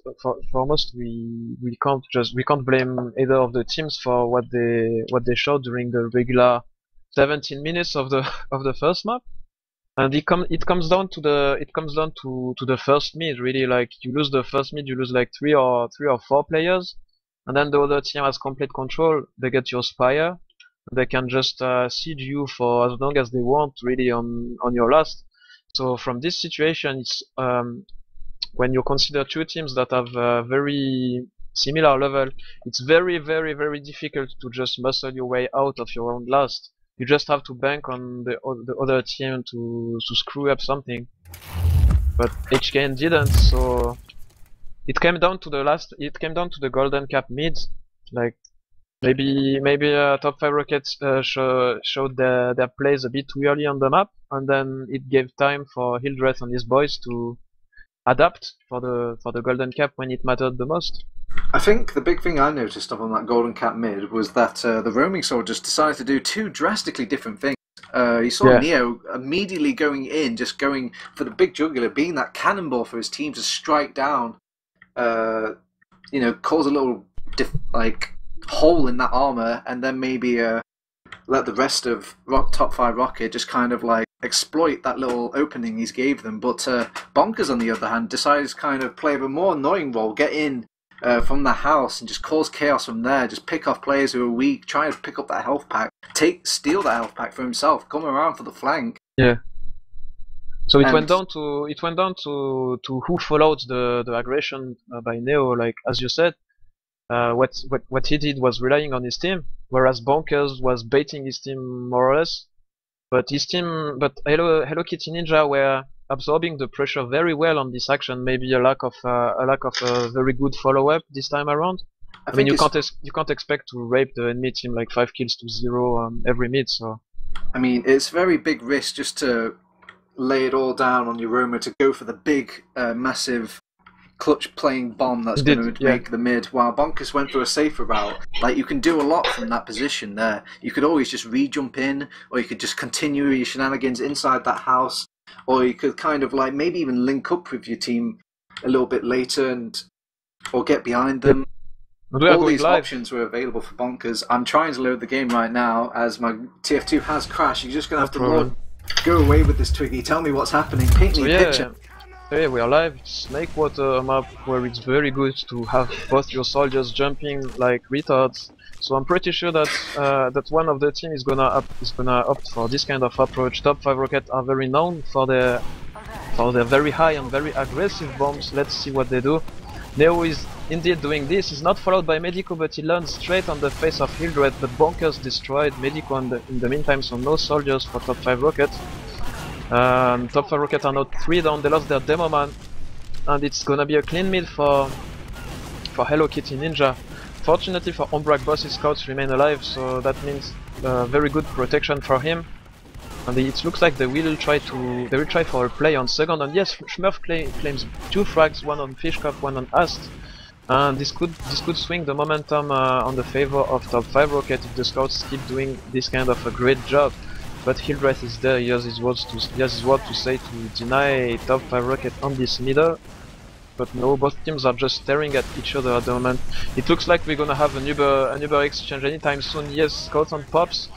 We can't blame either of the teams for what they showed during the regular 17 minutes of the first map. And it comes down to the first mid, really. Like, you lose the first mid, you lose like three or four players, and then the other team has complete control. They get your spire, they can just siege you for as long as they want, really, on your last. So from this situation, it's when you consider 2 teams that have a very similar level, it's very, very, very difficult to just muscle your way out of your own last. You just have to bank on the other team to screw up something, but HKN didn't. So it came down to the last. It came down to the golden cap mids. Like maybe top5rocket showed their plays a bit too early on the map, and then it gave time for Hildreth and his boys to adapt for the golden cap when it mattered the most. I think the big thing I noticed on that golden cap mid was that the roaming soldiers decided to do 2 drastically different things. You saw Neo immediately going in, just going for the big jugular, being that cannonball for his team to strike down, you know, cause a little like hole in that armor, and then maybe let the rest of top5rocket just kind of like exploit that little opening he's gave them. But Bonkers, on the other hand, decided to kind of play a more annoying role, get in from the house and just cause chaos from there, just pick off players who are weak, try and pick up that health pack, steal that health pack for himself, come around for the flank. Yeah. So it went down to who followed the aggression by Neo. Like, as you said, what he did was relying on his team, whereas Bonkers was baiting his team more or less. But his team, Hello Kitty Ninja were absorbing the pressure very well on this action. Maybe a lack of a very good follow-up this time around. I mean, you can't expect to rape the enemy team like 5 kills to 0 every mid. So I mean, it's very big risk just to lay it all down on your roamer to go for the big massive clutch playing bomb that's going to make the mid, while Bonkers went for a safer route. Like, you can do a lot from that position there. You could always just re-jump in, or you could just continue your shenanigans inside that house, Or you could kind of like maybe even link up with your team a little bit later and or get behind them. All these options were available for Bonkers. I'm trying to load the game right now as my TF2 has crashed. You're just going to have to Lord, go away with this Twiggy. Tell me what's happening. Paint me a picture. Hey, we are live. It's Snakewater, a map where it's very good to have both your soldiers jumping like retards. So I'm pretty sure that one of the team is gonna opt for this kind of approach. Top5rocket are very known for their very high and very aggressive bombs. Let's see what they do. Neo is indeed doing this. He's not followed by Medico, but he lands straight on the face of Hildreth. But Bonkers destroyed Medico in the meantime, so no soldiers for Top5rocket. Top5rocket are now 3 down, they lost their demo man, and it's gonna be a clean mid for Hello Kitty Ninja. Fortunately for Ombrak, both his scouts remain alive, so that means very good protection for him. And it looks like they will try to for a play on second. And yes, Schmurf claims 2 frags, one on Fishcup, one on Ast, and this could swing the momentum on the favor of Top5rocket if the scouts keep doing this kind of a great job. But Hildreth is there, he has his word to say to deny Top5rocket on this middle. But no, both teams are just staring at each other at the moment. It looks like we're gonna have an Uber exchange anytime soon. Yes, Cauthon pops,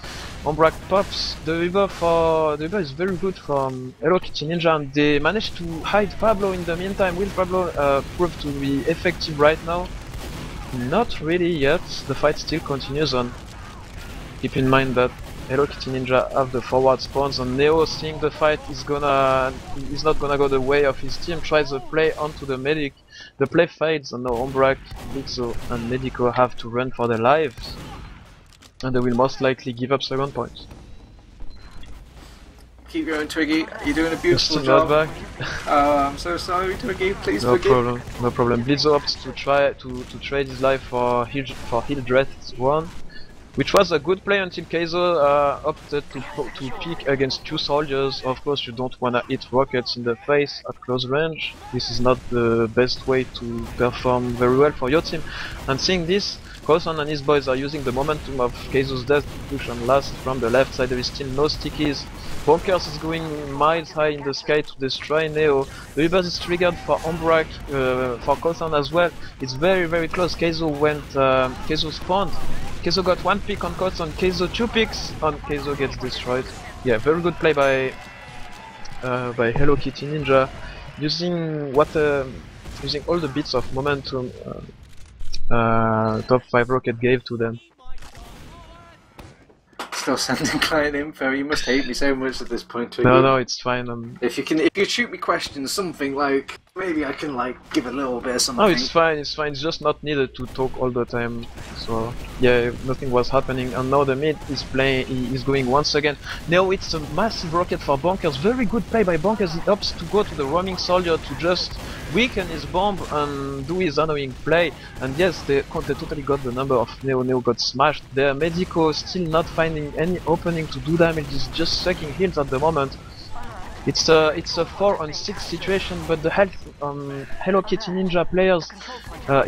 Ombrak pops. The Uber is very good from Hello Kitty Ninja, and they managed to hide Pablo in the meantime. Will Pablo prove to be effective right now? Not really yet, the fight still continues on. Keep in mind that Hello Kitty Ninja have the forward spawns, and Neo, seeing the fight, is not gonna go the way of his team. Tries a play onto the medic. The play fades, and now Ombrak, Blitzo, and Medico have to run for their lives, and they will most likely give up second points. Keep going, Twiggy. You're doing a beautiful job. I'm so sorry, Twiggy. Please forgive. No problem. No problem. Blitzo opts to try to trade his life for Hildreth's one, which was a good play until Keizo opted to peek against 2 soldiers. Of course, you don't wanna hit rockets in the face at close range. This is not the best way to perform very well for your team. And seeing this, Cauthon and his boys are using the momentum of Keizo's death to push on last from the left side. There is still no stickies. Bonkers is going miles high in the sky to destroy Neo. The Uber is triggered for Ombrak, for Cauthon as well. It's very close. Keizo went, Keizo spawned. Keizo got 1 pick on Cauthon, Keizo 2 picks, and Keizo gets destroyed. Yeah, very good play by Hello Kitty Ninja, using using all the bits of momentum Top5rocket gave to them. Still sending client info. You must hate me so much at this point. No, it's fine. If you shoot me questions, something like maybe I can like give a little bit of something. No, it's fine. It's fine. It's just not needed to talk all the time. So yeah, nothing was happening. And now the mid is going once again. Now it's a massive rocket for Bonkers. Very good play by Bonkers. He opts to go to the roaming soldier to just weaken his bomb and do his annoying play. And yes, they totally got the number of Neo. Neo got smashed there. Medico still not finding any opening to do damage, is just sucking heals at the moment. It's a 4-on-6 situation, but the health on Hello Kitty Ninja players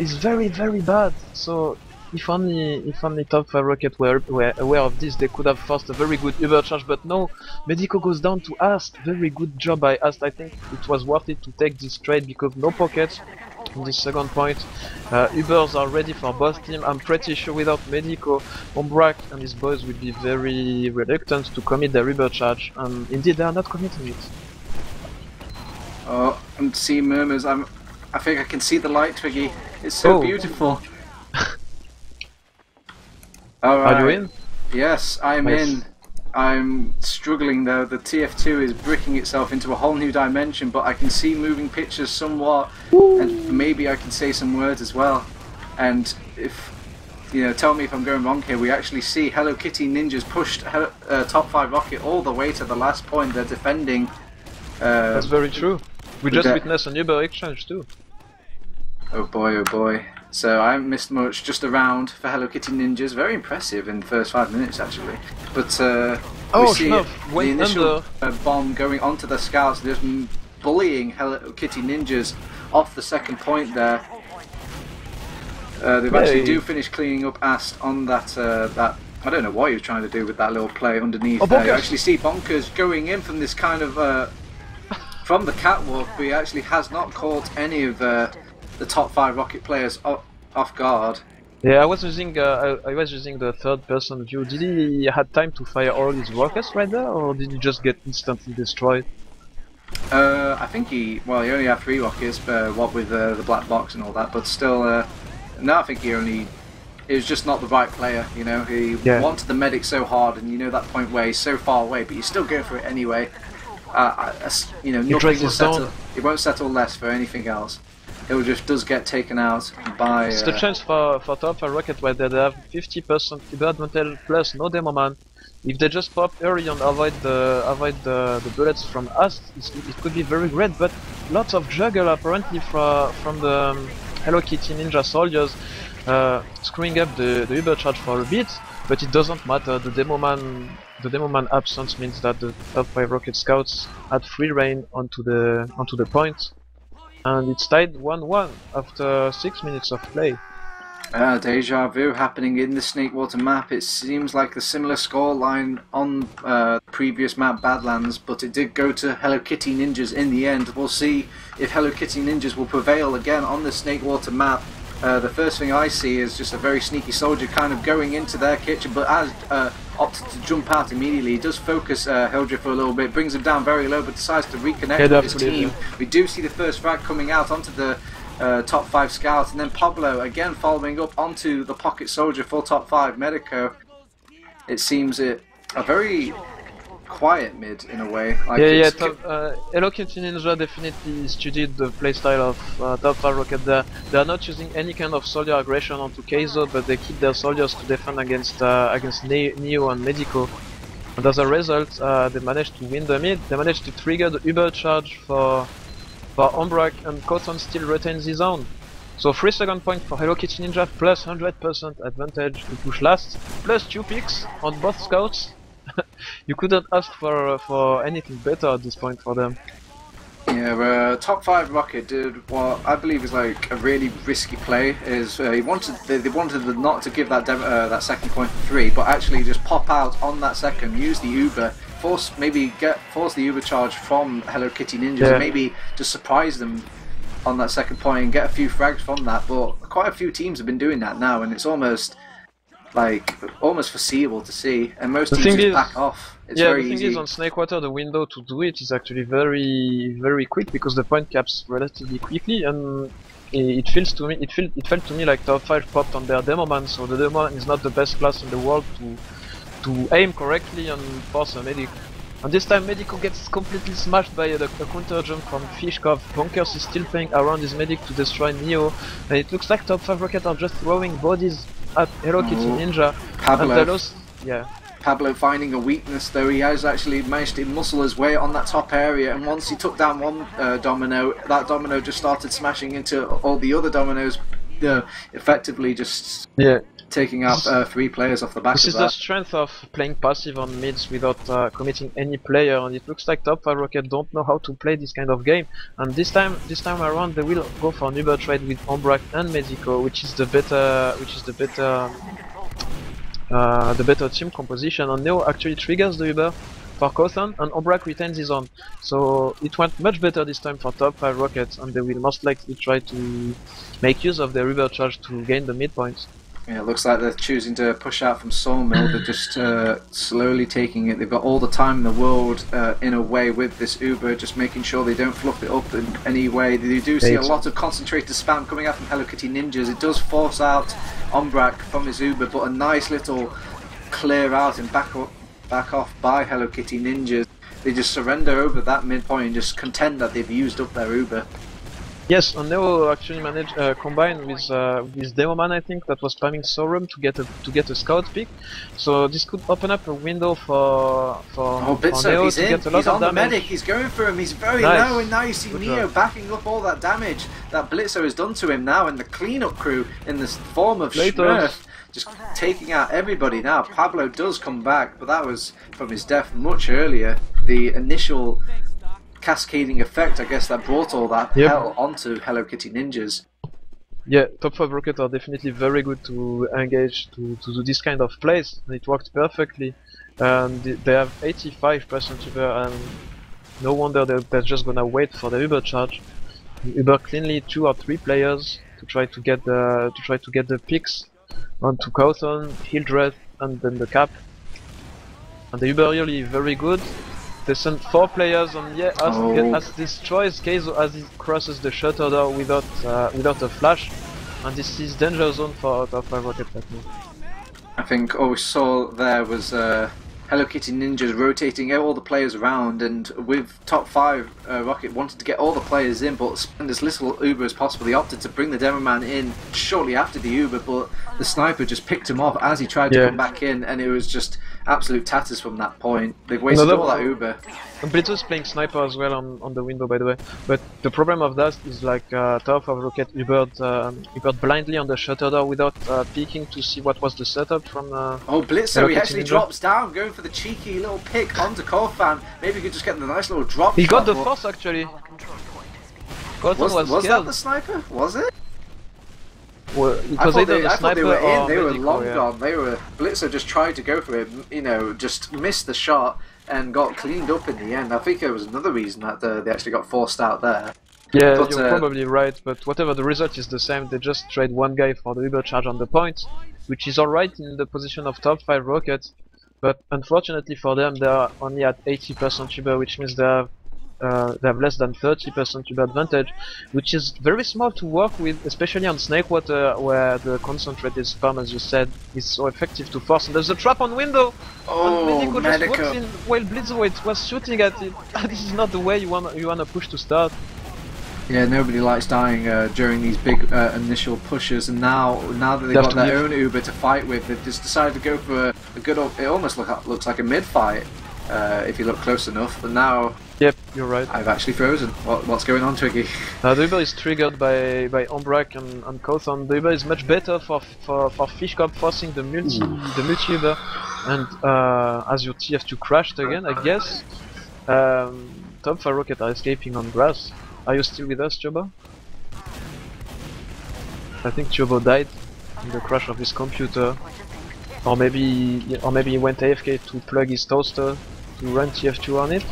is very bad. So if only Top5rocket were aware of this, they could have forced a very good Uber charge. But no, Medico goes down to Ast. Very good job by Ast. I think it was worth it to take this trade because no pockets on this second point. Ubers are ready for both teams. I'm pretty sure without Medico, Ombrak and his boys will be very reluctant to commit their Uber charge, and indeed they are not committing it. Oh, I'm seeing murmurs. I think I can see the light, Twiggy. It's so beautiful. Alright. Are you in? Yes, I'm in. I'm struggling though. The TF2 is bricking itself into a whole new dimension, but I can see moving pictures somewhat. Woo. And maybe I can say some words as well. And if, you know, tell me if I'm going wrong here, we actually see Hello Kitty Ninjas pushed Top5rocket all the way to the last point. They're defending. That's very true. We just witnessed an Uber exchange too. Oh boy, oh boy. So I haven't missed much, just a round for Hello Kitty Ninjas. Very impressive in the first 5 minutes, actually. But we see the initial bomb going onto the scouts, just bullying Hello Kitty Ninjas off the second point there. They actually do finish cleaning up Ast on that. I don't know what you're trying to do with that little play underneath. Oh, there. You actually see Bonkers going in from this kind of from the catwalk, but he actually has not caught any of the top 5 rocket players off guard. Yeah, I was using the third-person view. Did he have time to fire all his rockets right there, or did he just get instantly destroyed? I think he only had 3 rockets, but what with the black box and all that. But still, no, I think it was just not the right player. You know, he wanted the medic so hard, and you know that point where he's so far away, but you still go for it anyway. You know, nothing will settle. It won't settle less for anything else. It just does get taken out by... It's the chance for top5rocket where they have 50% Keyboard plus no demo man. If they just pop early and avoid the bullets from Ast, it could be very great, but lots of juggle apparently from the Hello Kitty Ninja soldiers screwing up the Uber charge for a bit, but it doesn't matter. The demo man absence means that the top5rocket scouts had free reign onto the point. And it's tied 1-1 after 6 minutes of play. Deja vu happening in the Snakewater map. It seems like the similar scoreline on previous map Badlands, but it did go to Hello Kitty Ninjas in the end. We'll see if Hello Kitty Ninjas will prevail again on the Snakewater map. The first thing I see is just a very sneaky soldier kind of going into their kitchen, but as opted to jump out immediately. He does focus Hildreth for a little bit, brings him down very low, but decides to reconnect with his team. We do see the first frag coming out onto the top 5 scouts, and then Pablo again following up onto the pocket soldier for top 5 Medico. It seems a very quiet mid in a way. Like Hello Kitty Ninja definitely studied the playstyle of top5rocket there. They are not using any kind of soldier aggression onto Keizo, but they keep their soldiers to defend against Neo and Medico. And as a result, they managed to win the mid. They managed to trigger the Uber charge for Ombrak, and Cauthon still retains his own. So 3 second point for Hello Kitty Ninja, plus 100% advantage to push last, plus 2 picks on both scouts. You couldn't ask for anything better at this point for them. Yeah, top5rocket did what I believe is like a really risky play. Is they wanted not to give that that second point for free, but actually just pop out on that second, use the Uber, force the Uber charge from Hello Kitty Ninjas, and maybe just surprise them on that second point and get a few frags from that. But quite a few teams have been doing that now, and it's almost foreseeable to see, and most teams back off. It's very easy. The thing is, on Snakewater, the window to do it is actually very, very quick because the point caps relatively quickly, and it felt to me like top 5 popped on their demo man. So the demo man is not the best class in the world to aim correctly and force a medic. And this time Medico gets completely smashed by a counter jump from Fishcup. Bonkers is still playing around his medic to destroy Neo, and it looks like top5rocket are just throwing bodies at Hello Kitty Ninja. Pablo finding a weakness though. He has actually managed to muscle his way on that top area, and once he took down one domino, that domino just started smashing into all the other dominoes, effectively just taking out 3 players off the back of that. This is the strength of playing passive on mids without committing any player, and it looks like top5rocket don't know how to play this kind of game. And this time around, they will go for an Uber trade with Ombrak and Medico, which is the better team composition. And Neo actually triggers the Uber for Cauthon, and Ombrak retains his own. So it went much better this time for top5rocket, and they will most likely try to make use of their Uber charge to gain the mid points. Yeah, it looks like they're choosing to push out from Sawmill. They're just slowly taking it. They've got all the time in the world, in a way, with this Uber, just making sure they don't fluff it up in any way. They do see a lot of concentrated spam coming out from Hello Kitty Ninjas. It does force out Ombrak from his Uber, but a nice little clear out and back off by Hello Kitty Ninjas. They just surrender over that midpoint and just contend that they've used up their Uber. Yes, and Neo actually managed combined with Demoman, I think, that was spamming Sorum to get a scout pick. So this could open up a window for Neo to get a lot of damage. He's on the medic. He's going for him. He's very low, and now you see Neo backing up all that damage that Blitzo has done to him now, and the cleanup crew in the form of Schmurf just taking out everybody now. Pablo does come back, but that was from his death much earlier. The initial cascading effect, I guess, that brought all that hell onto Hello Kitty Ninjas. Yeah, top5rocket are definitely very good to engage to do this kind of plays, and it worked perfectly. They have 85% Uber, and No wonder they're just gonna wait for the Uber charge. Uber cleanly 2 or 3 players to try to get the picks onto Cauthon, Hildreth, and then the cap. And the Uber really very good. They sent 4 players on yeah. Ast, Ast destroys Keizo as he crosses the shutter door without without a flash. And this is danger zone for top5rocket right now. I think all we saw there was Hello Kitty Ninjas rotating all the players around, and with top5rocket wanted to get all the players in, but spend as little Uber as possible. He opted to bring the demo man in shortly after the Uber, but the sniper just picked him off as he tried to come back in, and it was just absolute tatters from that point. They've wasted all that Uber. And Blitzo's playing sniper as well on the window, by the way. But the problem of that is like top5rocket Ubered blindly on the shutter door without peeking to see what was the setup from. Oh, Blitzo! He actually drops down, going for the cheeky little pick onto Kofan. Maybe he could just get the nice little drop. He got the force actually. Was that the sniper? Was it? Well, because I thought they were in, they were long gone, they were... Blitzo just tried to go for it, you know, just missed the shot and got cleaned up in the end. I think it was another reason that they actually got forced out there. Yeah, but, you're probably right, but whatever, the result is the same. They just trade one guy for the Uber charge on the point, which is alright in the position of top5rocket, but unfortunately for them they are only at 80% Uber, which means they have less than 30% Uber advantage, which is very small to work with, especially on Snakewater, where the concentrated spam, as you said, is so effective to force. And there's a trap on window! Oh, and Medico just walks in while Blitzo was shooting at it. This is not the way you wanna push to start. Yeah, nobody likes dying during these big initial pushes, and now that they've got their own Uber to fight with, they've just decided to go for a good old... It almost looks like a mid-fight, if you look close enough, but now... Yep, you're right. I've actually frozen. What's going on, Twiggy? The Uber is triggered by Ombrak and Cauthon. The Uber is much better for Fishcup forcing the multi Uber, and as your TF2 crashed again, I guess. top5rocket are escaping on grass. Are you still with us, Chobo? I think Chobo died in the crash of his computer, or maybe he went AFK to plug his toaster to run TF2 on it.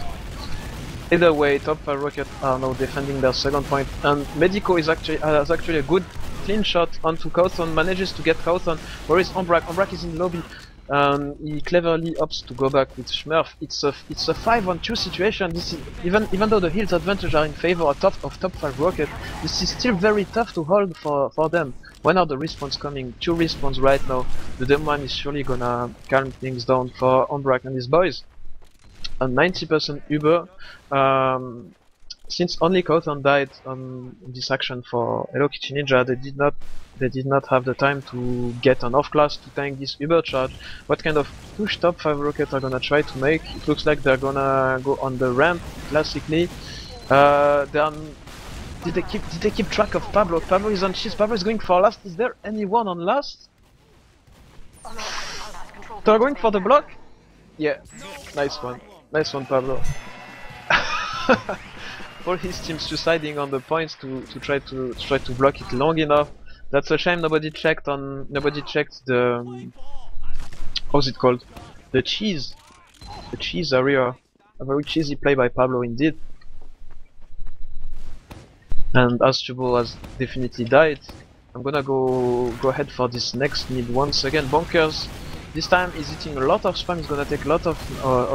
Either way, top5rocket are now defending their second point, and Medico is actually a good clean shot onto Cauthon, manages to get Cauthon. Where is Ombrak? Ombrak is in lobby, and he cleverly opts to go back with Schmurf. It's a 5-on-2 situation. This is, even though the Hills advantage are in favor of top5rocket, this is still very tough to hold for them. When are the respawns coming? 2 respawns right now. The Demoman is surely gonna calm things down for Ombrak and his boys. A 90% Uber, since only Cauthon died on this action for Hello Kitty Ninja, they did not have the time to get an off class to tank this Uber charge. What kind of push top5rocket are gonna try to make? It looks like they're gonna go on the ramp classically. Did they keep track of Pablo? Pablo is on shift. Pablo is going for last. Is there anyone on last? They're going for the block. Yeah, nice one. Nice one, Pablo. All his teams deciding on the points to try to block it long enough. That's a shame. Nobody checked the what's it called? The cheese area. A very cheesy play by Pablo indead. And as Chubo has definitely died, I'm gonna go ahead for this next mid once again. Bonkers. This time he's eating a lot of spam. He's gonna take a lot of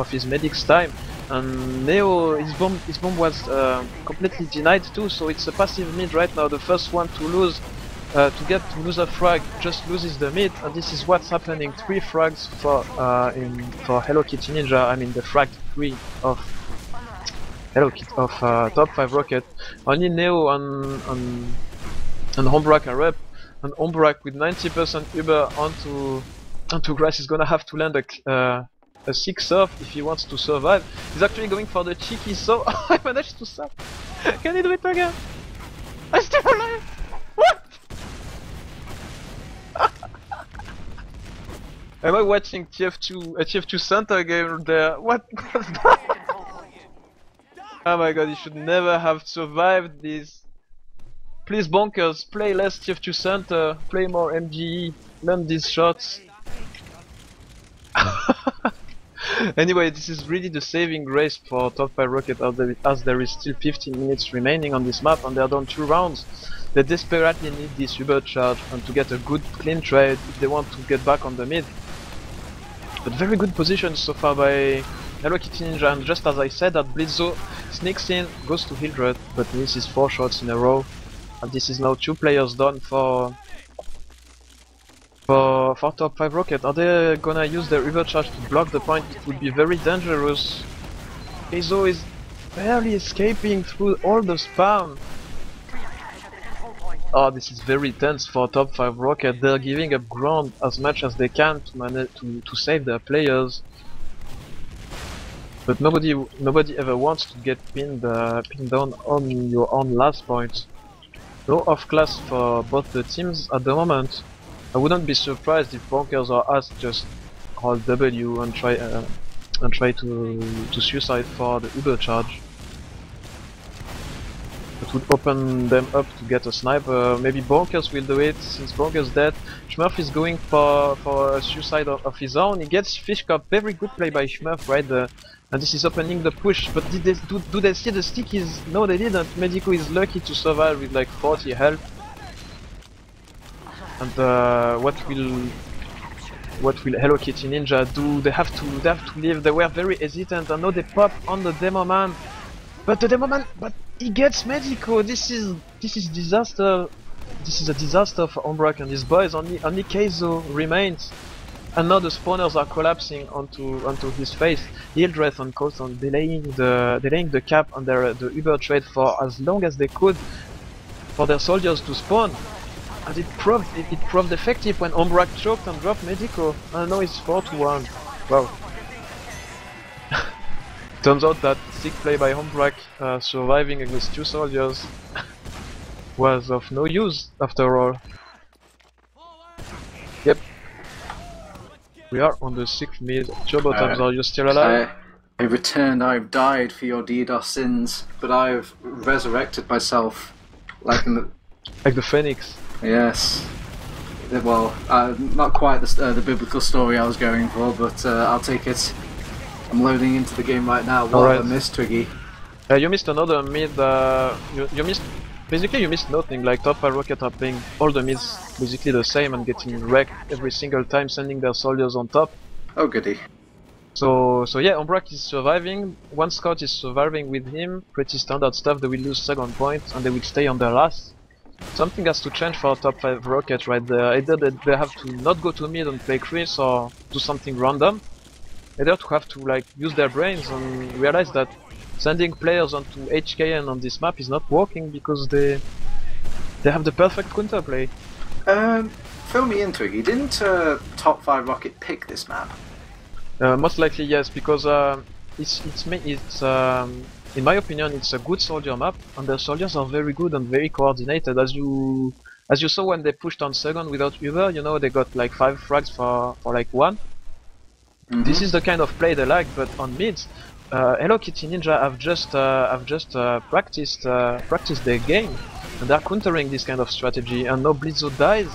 his medic's time, and Neo, his bomb was completely denied too, so it's a passive mid right now. The first one to lose, to lose a frag, just loses the mid, and this is what's happening. 3 frags for Hello Kitty Ninja. I mean the frag 3 of Hello Kitty of top5rocket. Only Neo and Ombrak are up, and Ombrak with 90% Uber onto grass is gonna have to land a 6-surf if he wants to survive. He's actually going for the cheeky, so I managed to surf. Can he do it again? I'm still alive! What? Am I watching a TF2 Santa game there? What was that? Oh my god, he should never have survived this. Please Bonkers, play less TF2 Santa, play more MGE, land these shots. Anyway, this is really the saving grace for top5rocket, as there is still 15 minutes remaining on this map and they are down 2 rounds. They desperately need this supercharge and to get a good clean trade if they want to get back on the mid. But very good position so far by Hello Kitty Ninja, and just as I said that, Blitzo sneaks in, goes to Hildreth, but misses 4 shots in a row. And this is now 2 players done for top5rocket. Are they gonna use their river charge to block the point? It would be very dangerous. Keizo is barely escaping through all the spam. Oh, this is very tense for top5rocket. They're giving up ground as much as they can to manage to save their players. But nobody ever wants to get pinned down on your own last point. No off class for both the teams at the moment. I wouldn't be surprised if Bonkers or Ast just hold W and try to suicide for the Uber charge. That would open them up to get a sniper. Maybe Bonkers will do it since Bonkers is dead. Schmurf is going for a suicide of his own. He gets Fishcup. Very good play by Schmurf right there. And this is opening the push, but did they, do they see the stickies? No, they didn't. Medico is lucky to survive with like 40 health. And what will Hello Kitty Ninja do? They have to leave. They were very hesitant, and now they pop on the demo man. But the demo man, but he gets Medico. This is disaster. This is a disaster for Ombrak and his boys. Only Keizo remains. And now the spawners are collapsing onto his face. Hildreth and Cauthon delaying the cap on the Uber trade for as long as they could for their soldiers to spawn. And it proved effective when Ombrak choked and dropped Medico. And now it's 4-1. Wow. Turns out that sick play by Ombrak, surviving against 2 soldiers, was of no use after all. Yep. We are on the 6th mid. TurboTabs, are you still alive? I returned. I've died for your DDoS sins, but I've resurrected myself, like in the like the phoenix. Yes. Well, not quite the biblical story I was going for, but I'll take it. I'm loading into the game right now. What have I missed, Twiggy? You missed another mid. You missed. Basically, you missed nothing. Like top5rocket are playing all the mids basically the same and getting wrecked every single time, sending their soldiers on top. Oh goody. So yeah, Ombrak is surviving. One scout is surviving with him. Pretty standard stuff. They will lose second point and they will stay on their last. Something has to change for top5rocket right there. Either they have to not go to mid and play Chris or do something random. Either to have to like use their brains and realize that sending players onto HKN on this map is not working because they have the perfect counterplay. Fill me in, Twiggy. Didn't top5rocket pick this map? Most likely yes, because in my opinion it's a good soldier map, and their soldiers are very good and very coordinated. As you saw when they pushed on second without Uber, you know, they got like 5 frags for like 1. Mm-hmm. This is the kind of play they like, but on mids. Hello Kitty Ninja have just practiced their game, and they're countering this kind of strategy. And now Blitzo dies,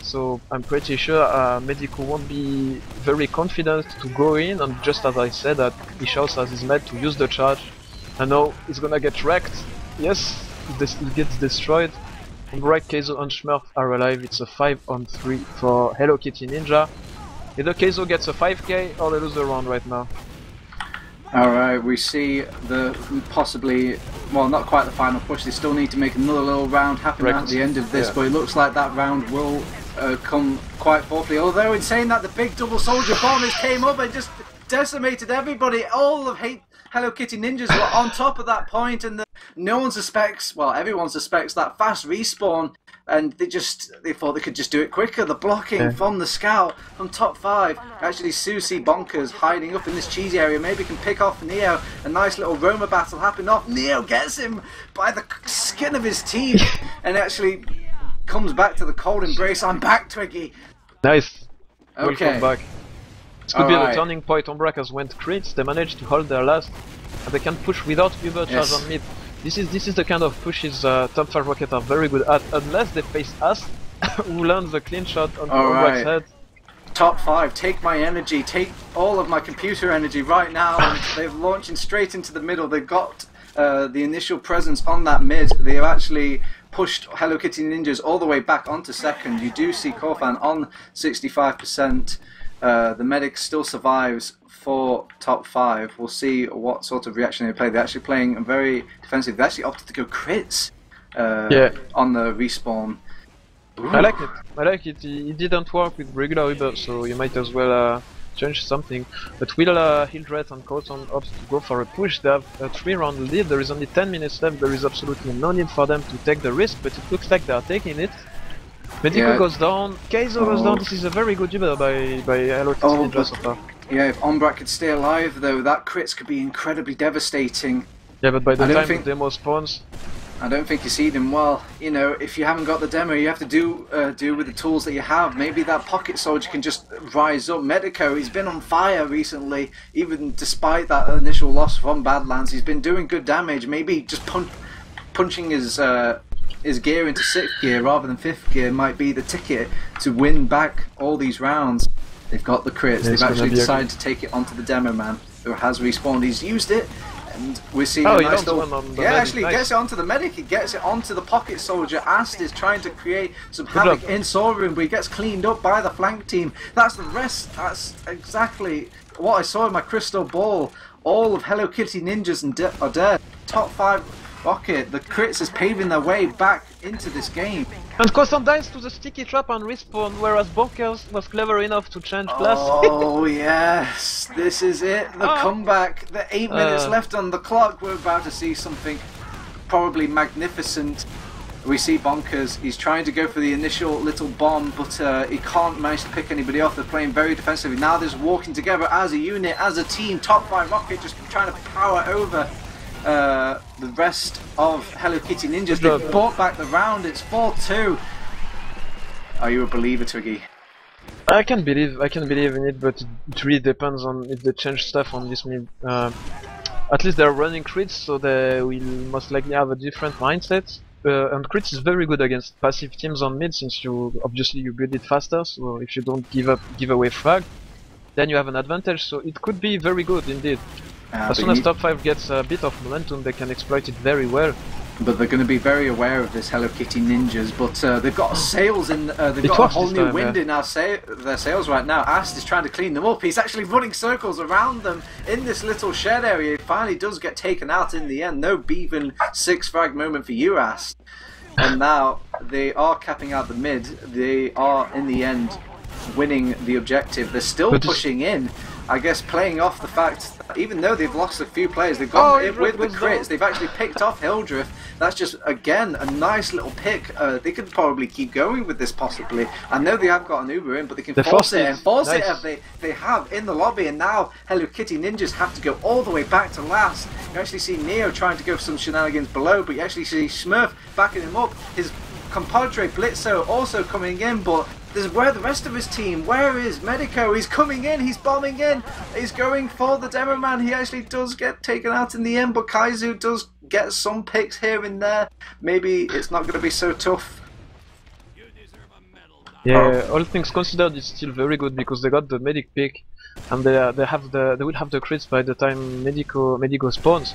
so I'm pretty sure Medico won't be very confident to go in. And just as I said, that he shouts as he's mad to use the charge, and now he's gonna get wrecked. Yes, he gets destroyed. Ombrak, Keizo, and Schmurf are alive. It's a 5-on-3 for Hello Kitty Ninja. Either Keizo gets a 5k or they lose the round right now. Alright, we see the possibly, well, not quite the final push. They still need to make another little round happen at the end of this, but it looks like that round will come quite forthly. Although, in saying that, the big double soldier bombers came up and just decimated everybody. All of Hello Kitty Ninjas were on top at that point, and no one suspects, well, everyone suspects that fast respawn, and they thought they could just do it quicker. The blocking from the scout from top5. Actually, Susie Bonkers hiding up in this cheesy area. Maybe can pick off Neo. A nice little Roma battle happened off. Neo gets him by the skin of his teeth and actually comes back to the cold embrace. I'm back, Twiggy. Nice. Okay. Welcome back. This could be the turning point. Ombrak has went crits. They managed to hold their last, and they can push without Uber charge on mid. This is the kind of pushes top5rocket are very good at, unless they face us, who learns the clean shot on Ombrak's head. Top 5, take my energy, take all of my computer energy right now. And they're launching straight into the middle. They've got the initial presence on that mid. They have actually pushed Hello Kitty Ninjas all the way back onto second. You do see Kofan on 65%. The medic still survives for top 5. We'll see what sort of reaction they play. They're actually playing very defensive. They actually opted to go crits on the respawn. Ooh. I like it. I like it. It didn't work with regular Uber, so you might as well change something. But will Hildreth and Cauthon opt to go for a push? They have a 3-round lead, there is only 10 minutes left, there is absolutely no need for them to take the risk, but it looks like they are taking it. Medico goes down, Keizo goes down. This is a very good Uber by Hello Kitty Ninja so far. Yeah, if Ombrak could stay alive though, that crits could be incredibly devastating. Yeah, but by the time the demo spawns, I don't think you see them well. You know, if you haven't got the demo, you have to do with the tools that you have. Maybe that pocket soldier can just rise up. Medico, he's been on fire recently, even despite that initial loss from Badlands. He's been doing good damage. Maybe just punching his gear into 6th gear rather than 5th gear might be the ticket to win back all these rounds. They've got the crits. They've actually decided to take it onto the demo man, who has respawned. He's used it. And we're seeing a nice little... gets it onto the medic, he gets it onto the pocket soldier. Ast is trying to create some havoc in Saw Room, but he gets cleaned up by the flank team. That's the rest, that's exactly what I saw in my crystal ball. All of Hello Kitty Ninjas and are dead. Top 5 Rocket, the crits is paving their way back into this game. And Cauthon dies to the sticky trap and respawn, whereas Bonkers was clever enough to change class. Oh yes, this is it, the comeback. The 8 minutes left on the clock, we're about to see something probably magnificent. We see Bonkers, he's trying to go for the initial little bomb, but he can't manage to pick anybody off. They're playing very defensively. Now they're just working together as a unit, as a team. Top 5 Rocket just trying to power over the rest of Hello Kitty Ninjas. They've brought back the round, it's 4-2. Are you a believer, Twiggy? I can believe in it, but it really depends on if they change stuff on this mid. At least they're running crits, so they will most likely have a different mindset. And crits is very good against passive teams on mid, since obviously you build it faster, so if you don't give away frag, then you have an advantage, so it could be very good indeed. As soon as Top 5 gets a bit of momentum, they can exploit it very well. But they're going to be very aware of this Hello Kitty Ninjas, but they've got sails in, they've got a whole new wind in their sails right now. Ast is trying to clean them up, he's actually running circles around them in this little shed area. He finally does get taken out in the end. No beaven 6 frag moment for you, Ast. And now they are capping out the mid, they are in the end winning the objective. They're still pushing in, I guess, playing off the fact that even though they've lost a few players, they've gone with the crits. They've actually picked off Hildreth. That's just, again, a nice little pick. They could probably keep going with this, possibly. I know they have got an Uber in, but they can force it if they have in the lobby. And now Hello Kitty Ninjas have to go all the way back to last. You actually see Neo trying to go for some shenanigans below, but you actually see Schmurf backing him up. His compadre Blitzo also coming in, but... this is where the rest of his team, where is Medico? He's coming in, he's bombing in, he's going for the demo man. He actually does get taken out in the end, but Keizo does get some picks here and there. Maybe it's not going to be so tough. You deserve a medal, yeah, all things considered, it's still very good because they got the medic pick, and they will have the crits by the time Medico spawns.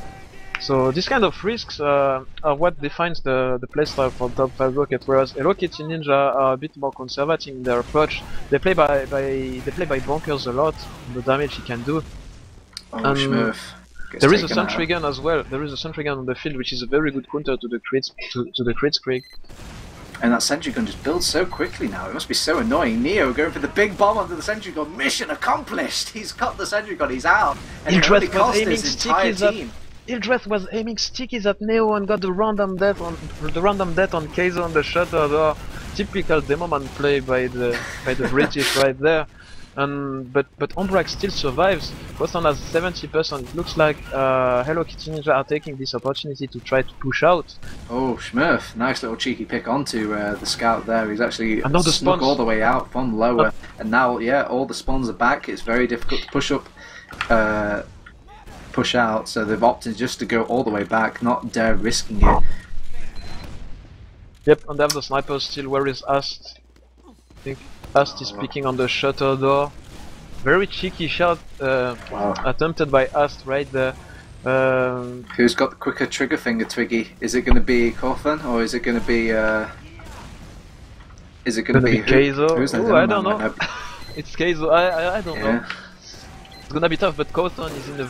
So these kind of risks are what defines the playstyle for Top 5 Rocket, whereas Hello Kitty Ninja are a bit more conservative in their approach. They play by Bonkers a lot, the damage he can do. Oh, Schmurf. There is a sentry gun as well. There is a sentry gun on the field, which is a very good counter to the crits creek. And that sentry gun just builds so quickly now, it must be so annoying. Neo going for the big bomb under the sentry gun. Mission accomplished! He's got the sentry gun, he's out. And it really cost his entire team. Hildreth was aiming stickies at Neo and got the random death on Keizo on the shutter door. Typical demoman play by the British right there. And but Ombrak still survives. Cauthon has 70%. It looks like Hello Kitty Ninja are taking this opportunity to try to push out. Oh, Schmurf, nice little cheeky pick onto the scout there. He's actually snuck all the way out from lower, and now all the spawns are back. It's very difficult to push up. Push out, so they've opted just to go all the way back, not dare risking it. Yep, and they have the snipers still. Where is Ast? I think Ast is peeking on the shutter door. Very cheeky shot attempted by Ast right there. Who's got the quicker trigger finger, Twiggy? Is it going to be Kofan or is it going to be... Is it going to be Keizo? Ooh, I don't know. It's Keizo, I don't know. It's going to be tough, but Cauthon is in a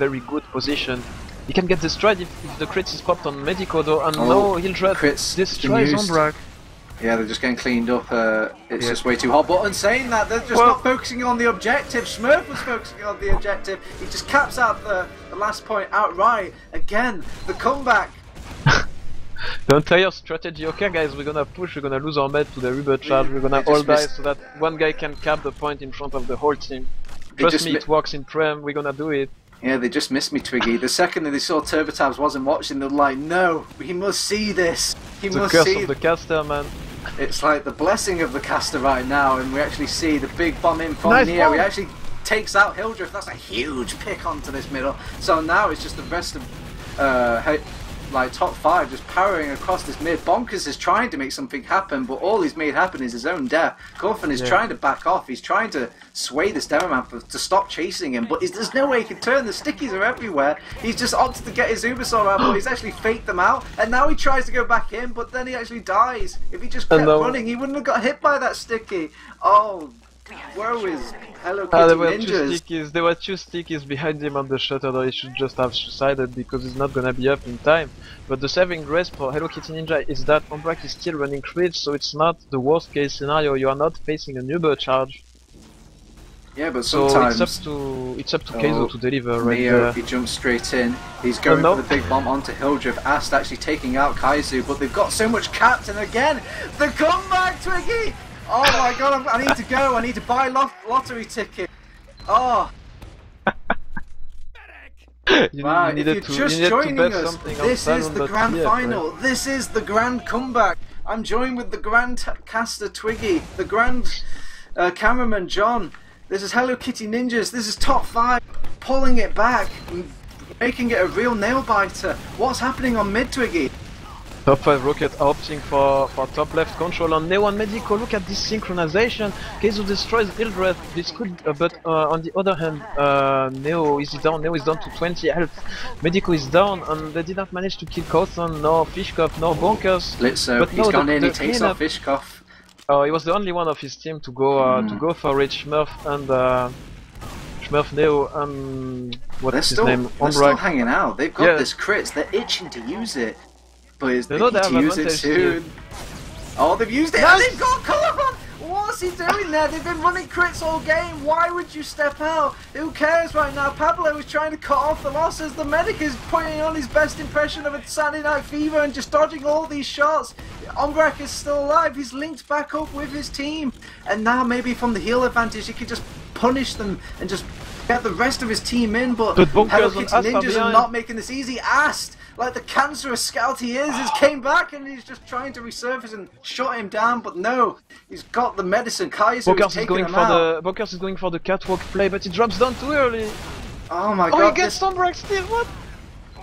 very good position. He can get this stride if the crits is popped on Medico though, and no, Hildreth destroys Ombrak. Yeah, they're just getting cleaned up, it's just way too hot. But in saying that, they're just not focusing on the objective. Schmurf was focusing on the objective. He just caps out the last point outright. Again, the comeback. The entire strategy, okay guys, we're gonna push, we're gonna lose our bet to the river charge, we're gonna all die so that one guy can cap the point in front of the whole team. Trust me, it works in Prem, we're gonna do it. Yeah, they just missed me, Twiggy. The second that they saw TurboTabs wasn't watching, they're like, no, he must see this. He must see. The curse of the caster, man. It's like the blessing of the caster right now, and we actually see the big bomb in from Neo. He actually takes out Hildreth. That's a huge pick onto this middle. So now it's just the rest of like top five just powering across this mid. Bonkers is trying to make something happen, but all he's made happen is his own death. Kofan is trying to back off. He's trying to sway this Demoman to stop chasing him, but there's no way he can turn. The stickies are everywhere. He's just opted to get his Ubisoft out, but he's actually faked them out, and now he tries to go back in, but then he actually dies. If he just kept running, he wouldn't have got hit by that sticky. Oh, woe is Hello Kitty Ninjas. There were two stickies behind him on the shutter, though he should just have suicided because he's not gonna be up in time. But the saving grace for Hello Kitty Ninja is that Ombrak is still running crits, so it's not the worst case scenario. You are not facing an Uber charge. Yeah, but sometimes... So it's up to Keizo to deliver, right? Neo, he jumps straight in. He's going for the big bomb onto Hildreth. Ast actually taking out Keizo, but they've got so much capped, and again, the comeback, Twiggy! Oh my god, I need to go, I need to buy lottery ticket. Oh. Wow, if you're just joining us, this is the grand final, this is the grand comeback. I'm joined with the grand caster Twiggy, the grand cameraman John. This is Hello Kitty Ninjas, this is top 5, pulling it back, making it a real nail-biter. What's happening on mid, Twiggy? Top5rocket opting for top left control on Neo and Medico. Look at this synchronization. Keizo destroys Hildreth. This could, but on the other hand, Neo is down. Neo is down to 20 health. Medico is down, and they did not manage to kill Cauthon. No Fishcup, no Bonkers. Blitzo, but he's gone in. He takes off Fishcup. Oh, he was the only one of his team to go for it. Schmurf and Schmurf, Neo, and what's his name? They're still hanging out. They've got this crits. They're itching to use it. But they need to use it soon. Oh, they've used it! Nice. And they've got Cauthon! What's he doing there? They've been running crits all game. Why would you step out? Who cares right now? Pablo is trying to cut off the losses. The medic is putting on his best impression of a Saturday Night Fever and just dodging all these shots. Ombrak is still alive. He's linked back up with his team. And now maybe from the heal advantage, he can just punish them and just get the rest of his team in. But Hello Kitty Ninjas are not making this easy. Ast! Like the cancerous scout he is, he's came back and he's just trying to resurface and shut him down, but no, he's got the medicine. Bonkers is going for the catwalk play, but he drops down too early. Oh my god! Oh, he gets Ombrak still. What?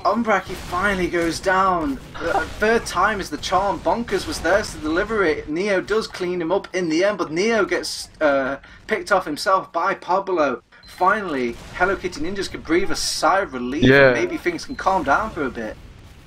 Ombrak, he finally goes down. The third time is the charm. Bonkers was there to deliver it. Neo does clean him up in the end, but Neo gets picked off himself by Pablo. Finally, Hello Kitty Ninjas can breathe a sigh of relief and maybe things can calm down for a bit.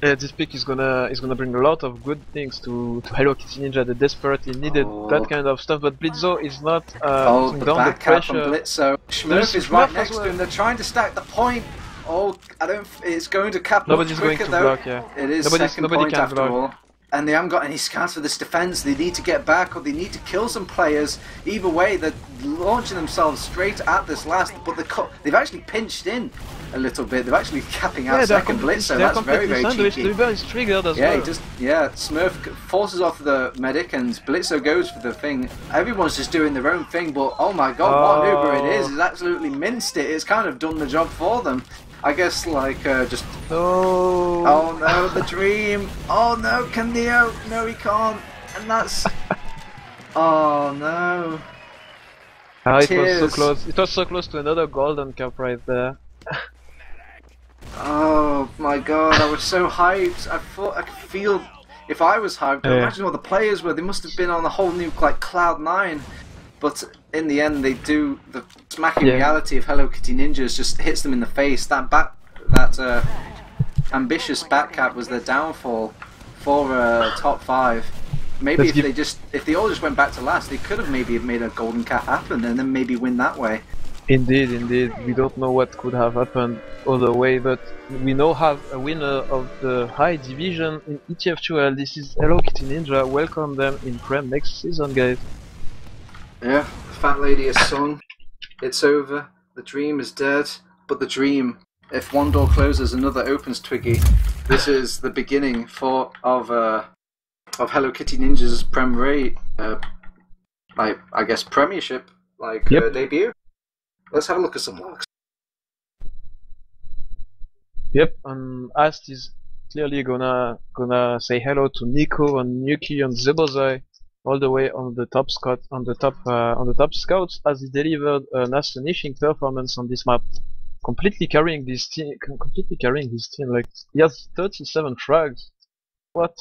Yeah, this pick is gonna bring a lot of good things to Hello Kitty Ninja. They desperately needed that kind of stuff, but Blitzo is not putting down the pressure. Blitzo. Schmurf is right next to him, they're trying to stack the point. Oh, I don't... It's going to cap much quicker though. Block, it is second point after all. And they haven't got any scouts for this defense. They need to get back, or they need to kill some players. Either way, they're launching themselves straight at this last. But they've actually pinched in a little bit. They're actually capping out second blitz, so that's very cheeky. The Uber is triggered as well. Smurf forces off the medic, and Blitzo goes for the thing. Everyone's just doing their own thing, but oh my god, what an Uber it is! It's absolutely minced it. It's kind of done the job for them. I guess like just oh no, the dream. Oh no, can Neo? No, he can't. And that's oh no. Oh, it was so close. It was so close to another golden cup right there. Oh my god, I was so hyped. I could feel if I was hyped, imagine what the players were. They must have been on a whole new like cloud nine. But in the end, they do the smacking reality of Hello Kitty Ninjas just hits them in the face. That ambitious Batcat was their downfall for top five. Maybe if they just all just went back to last, they could have maybe made a golden cat happen and then maybe win that way. Indeed, indeed. We don't know what could have happened other way, but we now have a winner of the high division in ETF2L. This is Hello Kitty Ninja. Welcome them in Prem next season, guys. Yeah, the fat lady is sung. It's over. The dream is dead, but the dream. If one door closes, another opens. Twiggy, this is the beginning of Hello Kitty Ninja's premiership, debut. Let's have a look at some logs. Yep, and Ast is clearly gonna say hello to Nico and Yuki and Zebozai all the way on the top scout on the top scouts as he delivered an astonishing performance on this map. Completely carrying his team. Like, he has 37 frags. What?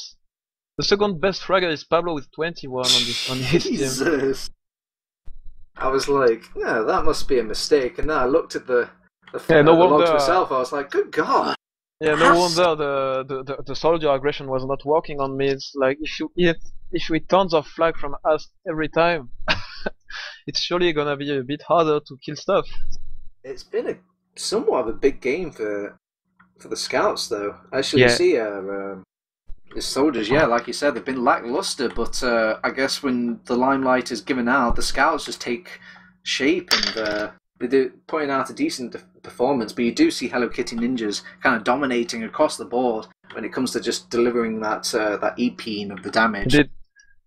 The second best fragger is Pablo with 21 on his Jesus. Team. I was like, no, that must be a mistake. And then I looked at the logs myself. I was like, good God. Yeah, no wonder the soldier aggression was not working on me. It's like if you eat tons of flag from us every time, it's surely gonna be a bit harder to kill stuff. It's been a somewhat of a big game for the scouts, though. Actually, you see the soldiers, like you said, they've been lackluster, but I guess when the limelight is given out, the scouts just take shape and they do putting out a decent performance. But you do see Hello Kitty Ninjas kind of dominating across the board when it comes to just delivering that that EP of the damage. Indeed.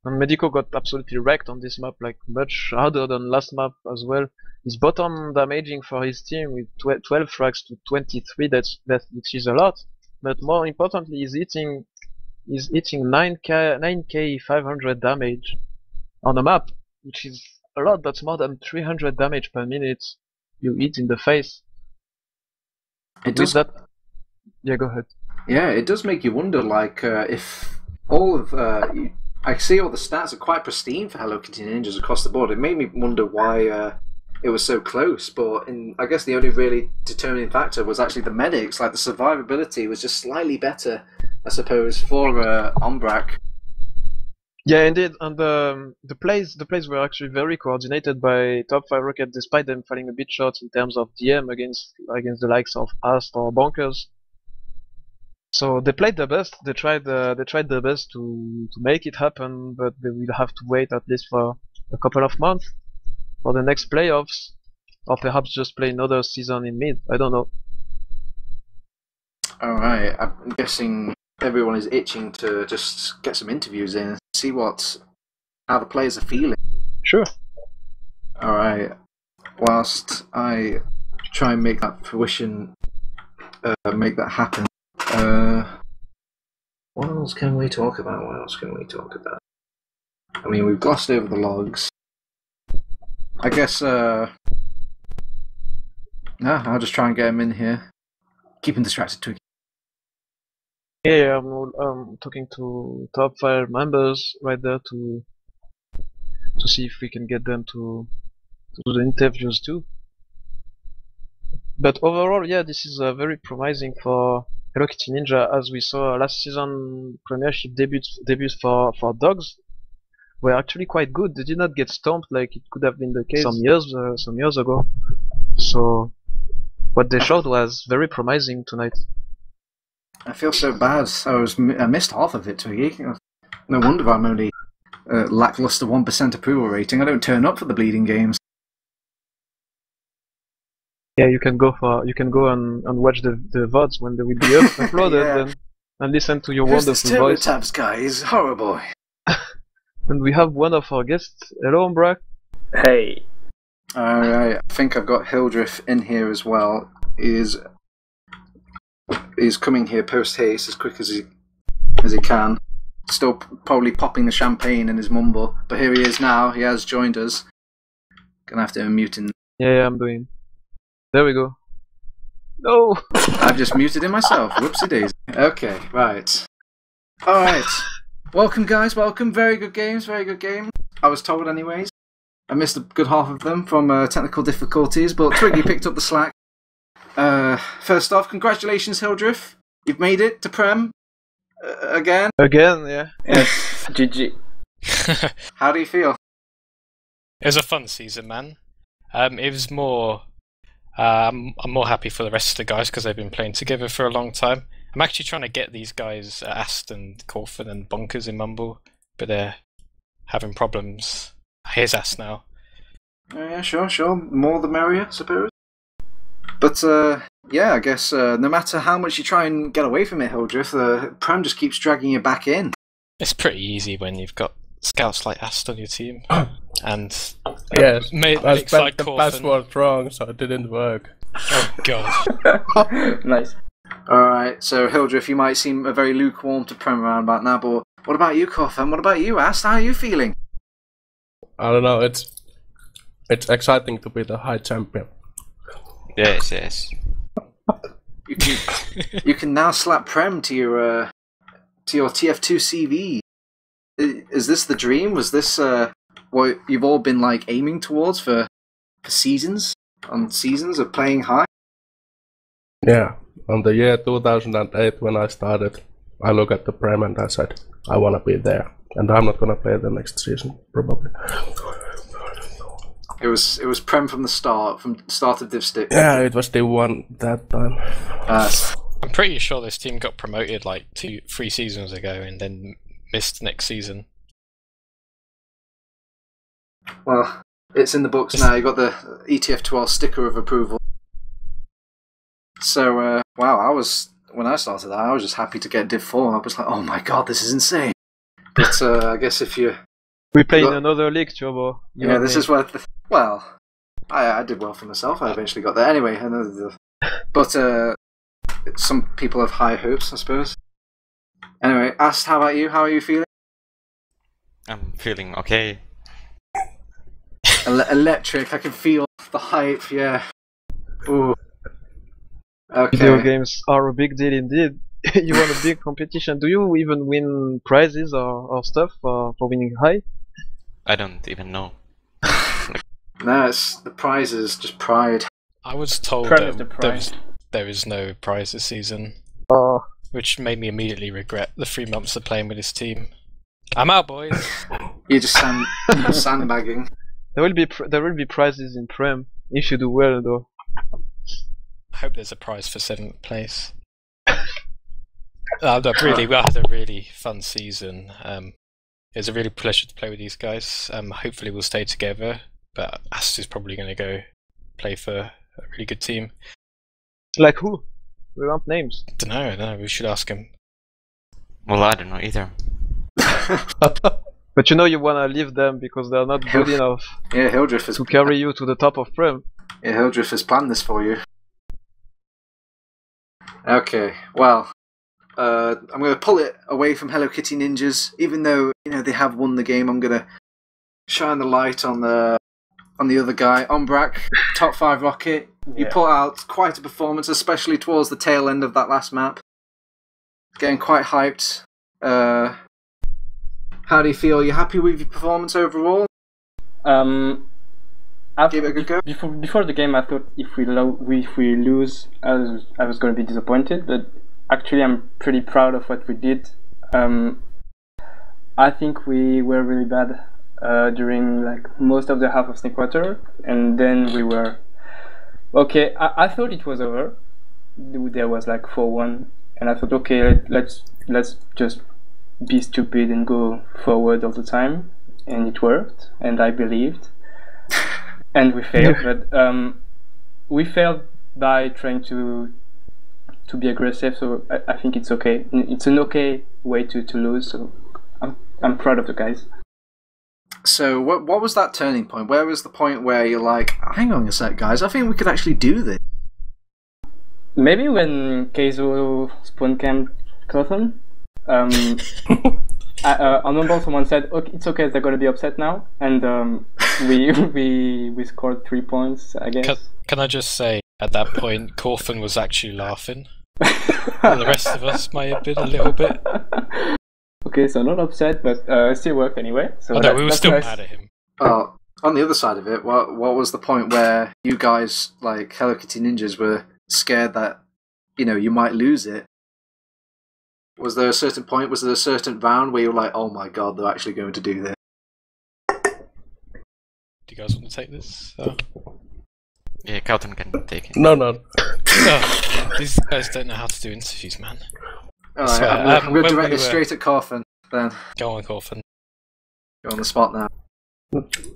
And Medico got absolutely wrecked on this map, like much harder than last map as well. His bottom damaging for his team with 12 frags to 23, which is a lot. But more importantly, he's hitting 9k 500 damage on a map, which is a lot. That's more than 300 damage per minute you hit in the face. It does that. Yeah, go ahead. Yeah, it does make you wonder, like if all of I see all the stats are quite pristine for Hello Kitty Ninjas across the board. It made me wonder why. It was so close, but I guess the only really determining factor was actually the medics. Like, the survivability was just slightly better, I suppose, for Ombrak. Yeah, indeed, and the plays were actually very coordinated by top5rocket, despite them falling a bit short in terms of DM against the likes of Ast or Bonkers. So they played their best. They tried their best to make it happen, but they will have to wait at least for a couple of months for the next playoffs, or perhaps just play another season in mid. I don't know. Alright, I'm guessing everyone is itching to just get some interviews in and see how the players are feeling. Sure. Alright, whilst I try and make that fruition, make that happen, what else can we talk about? I mean, we've glossed over the logs. I guess, I'll just try and get him in here. Keep him distracted, Twiggy. Yeah, I'm talking to top 5 members right there to see if we can get them to do the interviews too. But overall, yeah, this is very promising for Hello Kitty Ninja, as we saw last season. Premiership debuts for Dogs were actually quite good. They did not get stomped like it could have been the case some years ago. So what they showed was very promising tonight. I feel so bad. I missed half of it, Twiggy. No wonder I'm only lackluster 1% approval rating. I don't turn up for the bleeding games. Yeah, you can go and watch the VODs when they will be uploaded and listen to your wonderful voice. This TurboTabs guy is horrible. And we have one of our guests. Hello, Ombrak. Hey. Alright, I think I've got Hildreth in here as well. He's coming here post-haste as quick as he can. Still probably popping the champagne in his mumble. But here he is now. He has joined us. Gonna have to unmute him. Yeah, I'm doing. There we go. No! I've just muted him myself. Whoopsie daisy. Okay, right. Alright. Welcome guys, welcome. Very good games, very good games. I was told anyways. I missed a good half of them from technical difficulties, but Twiggy picked up the slack. First off, congratulations Hildreth. You've made it to Prem. Again. Again, yeah. Yes. GG. How do you feel? It was a fun season, man. It was more... I'm more happy for the rest of the guys because they've been playing together for a long time. I'm actually trying to get these guys, Ast and Kofan and Bonkers in Mumble, but they're having problems. Here's Ast now. Yeah, sure. More the merrier, I suppose. But, yeah, I guess no matter how much you try and get away from it, Hildreth, the Prem just keeps dragging you back in. It's pretty easy when you've got scouts like Ast on your team. And yes, I spelled the password wrong, so it didn't work. Oh god. Nice. Alright, so Hildreth, you might seem very lukewarm to Prem around about now, but what about you, Kofan? What about you, Ast? How are you feeling? I don't know, it's exciting to be the high champion. Yes. You can now slap Prem to your TF2 CV. Is this the dream? Was this what you've all been like aiming towards for seasons of playing high? Yeah, on the year 2008 when I started, I look at the Prem and I said, I want to be there, and I'm not going to play the next season probably. It was Prem from the start, of Div 6. Yeah, it was Div 1 that time. I'm pretty sure this team got promoted like 2-3 seasons ago and then missed next season. Well, it's in the books now. You got the ETF2L sticker of approval. So, wow, when I started that, I was just happy to get Div 4. I was like, oh my god, this is insane. But I guess if you... We play in another league, Turbo. Yeah, this is where... Well, I did well for myself. I eventually got there. Anyway, but some people have high hopes, I suppose. Anyway, Ast, how about you? How are you feeling? I'm feeling okay. Electric, I can feel the hype, yeah. Ooh. Okay. Video games are a big deal indeed. You want a big competition. Do you even win prizes or stuff for winning high? I don't even know. No, it's the prizes, just pride. I was told there is no prize this season. Oh. Which made me immediately regret the 3 months of playing with this team. I'm out, boys. You're just sandbagging. There will be prizes in Prem if you do well, though. I hope there's a prize for 7th place. We had a really fun season. It was a really pleasure to play with these guys. Hopefully we'll stay together, but Ast is probably going to go play for a really good team. Like who? We want names. I don't know, we should ask him. Well, I don't know either. But you know you wanna leave them because they're not good enough to carry you to the top of Prem. Yeah, Hildreth has planned this for you. Okay, well, I'm gonna pull it away from Hello Kitty Ninjas, even though, you know, they have won the game. I'm gonna shine the light on the other guy, Ombrak, top5rocket. You put out quite a performance, especially towards the tail end of that last map. Getting quite hyped. How do you feel? Are you happy with your performance overall? Give it a good go. Before the game, I thought if we lose, I was going to be disappointed. But actually, I'm pretty proud of what we did. I think we were really bad during like most of the half of Snakewater, and then we were. Okay, I thought it was over. There was like 4-1, and I thought, okay, let's just be stupid and go forward all the time, and it worked, and I believed, and we failed. But we failed by trying to be aggressive. So I think it's okay. It's an okay way to lose. So I'm proud of the guys. So what was that turning point? Where was the point where you're like, hang on a sec guys, I think we could actually do this? Maybe when Keizo spawn camped Cauthon, on one ball someone said, okay, it's okay, they're going to be upset now, and we scored 3 points, I guess. Can I just say, at that point, Cauthon was actually laughing, and the rest of us might have been a little bit. Okay, so not upset, but it still worked anyway. So we were still mad at him. On the other side of it, what was the point where you guys, like Hello Kitty Ninjas, were scared that, you know, you might lose it? Was there a certain point, was there a certain round where you were like, oh my god, they're actually going to do this? Do you guys want to take this? Yeah, Cauthon can take it. No. Oh, these guys don't know how to do interviews, man. Alright, I'm going to direct this straight at Kofan, then. Go on, Kofan. You're on the spot now.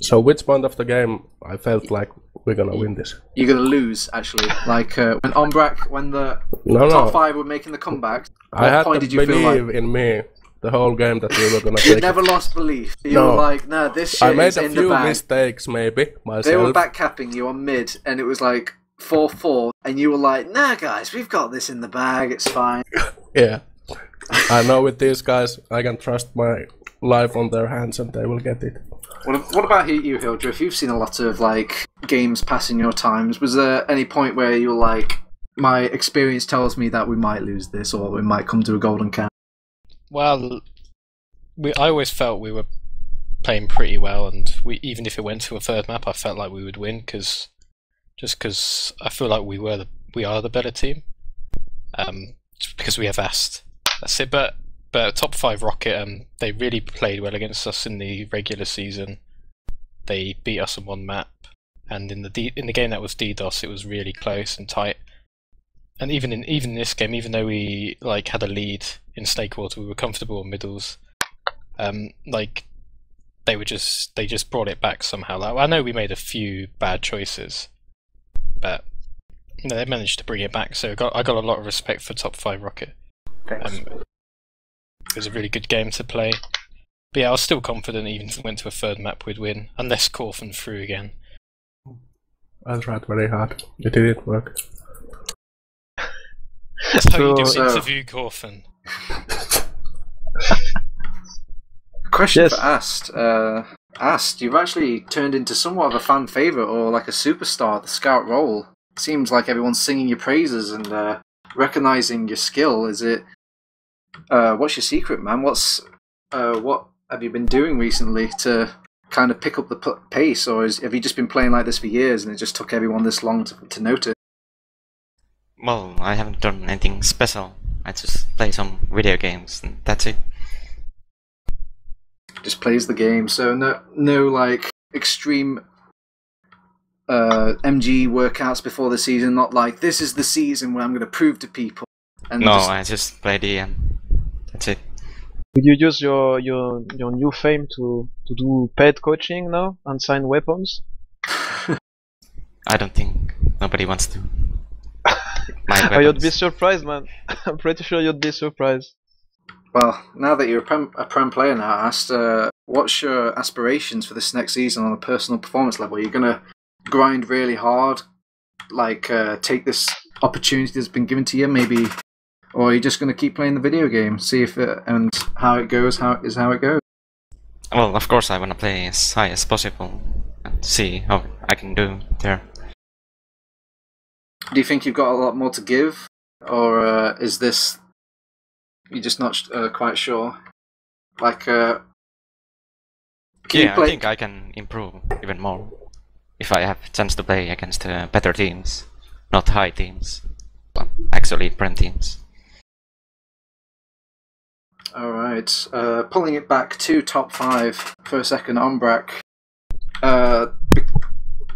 So which point of the game I felt like we're going to win this? You're going to lose, actually. Like, when Ombrak, when the top five were making the comeback, what point did you feel like? In me the whole game that we were going to take. You never lost belief. You were like, nah, this shit is in the bag. I made a few mistakes, maybe, myself. They were backcapping you on mid, and it was like 4-4, and you were like, nah, guys, we've got this in the bag, it's fine. Yeah. I know with these guys, I can trust my life on their hands and they will get it. What about you, Hildreth? You've seen a lot of, like, games passing your times. Was there any point where you were like, my experience tells me that we might lose this or we might come to a golden count? Well, I always felt we were playing pretty well, and even if it went to a third map, I felt like we would win, just because I feel like we are the better team. Because we have Ast. That's it. But top5rocket, they really played well against us in the regular season. They beat us on one map, and in the game that was DDoS, it was really close and tight. And even in this game, even though we like had a lead in Snakewater, we were comfortable in middles. Like they just brought it back somehow. Like, I know we made a few bad choices, but you know, they managed to bring it back. So I got a lot of respect for top5rocket. Thanks. It was a really good game to play. But yeah, I was still confident even if it went to a third map we'd win, unless Cauthon threw again. I tried very hard. It didn't work. That's how you do an interview, Cauthon. Question for Ast. Ast, you've actually turned into somewhat of a fan favourite or like a superstar, the scout role. Seems like everyone's singing your praises and recognising your skill. Is it... what's your secret, man? What have you been doing recently to kind of pick up the pace, or have you just been playing like this for years and it just took everyone this long to notice? Well, I haven't done anything special. I just play some video games and that's it. Just plays the game, so no like extreme MG workouts before the season. Not like this is the season where I'm going to prove to people. And no, I just play the that's it. Would you use your new fame to do paid coaching now and sign weapons? I don't think nobody wants to. Oh, you'd be surprised, man. I'm pretty sure you'd be surprised. Well, now that you're a prem player now, Ast, what's your aspirations for this next season on a personal performance level? Are you going to grind really hard, like take this opportunity that's been given to you, maybe? Or are you just going to keep playing the video game, see if it, and how it goes, how it goes? Well, of course I want to play as high as possible and see how I can do there. Do you think you've got a lot more to give, or is this, you're just not quite sure? Like, yeah, I think I can improve even more if I have a chance to play against better teams, not high teams, but actually prem teams. Alright, pulling it back to top 5 for a second, Ombrak.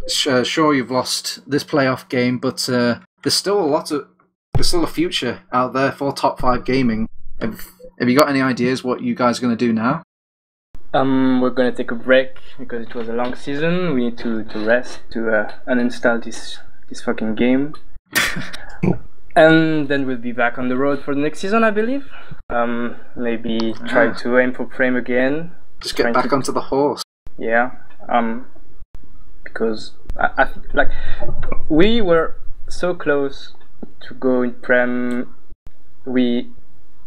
Sure, you've lost this playoff game, but there's still a future out there for top 5 gaming. Have you got any ideas what you guys are going to do now? We're going to take a break because it was a long season. We need to rest, to uninstall this fucking game. And then we'll be back on the road for the next season, I believe. Maybe try to aim for Prem again. Just get back onto the horse. Yeah. Because I think, like, we were so close to go in Prem. We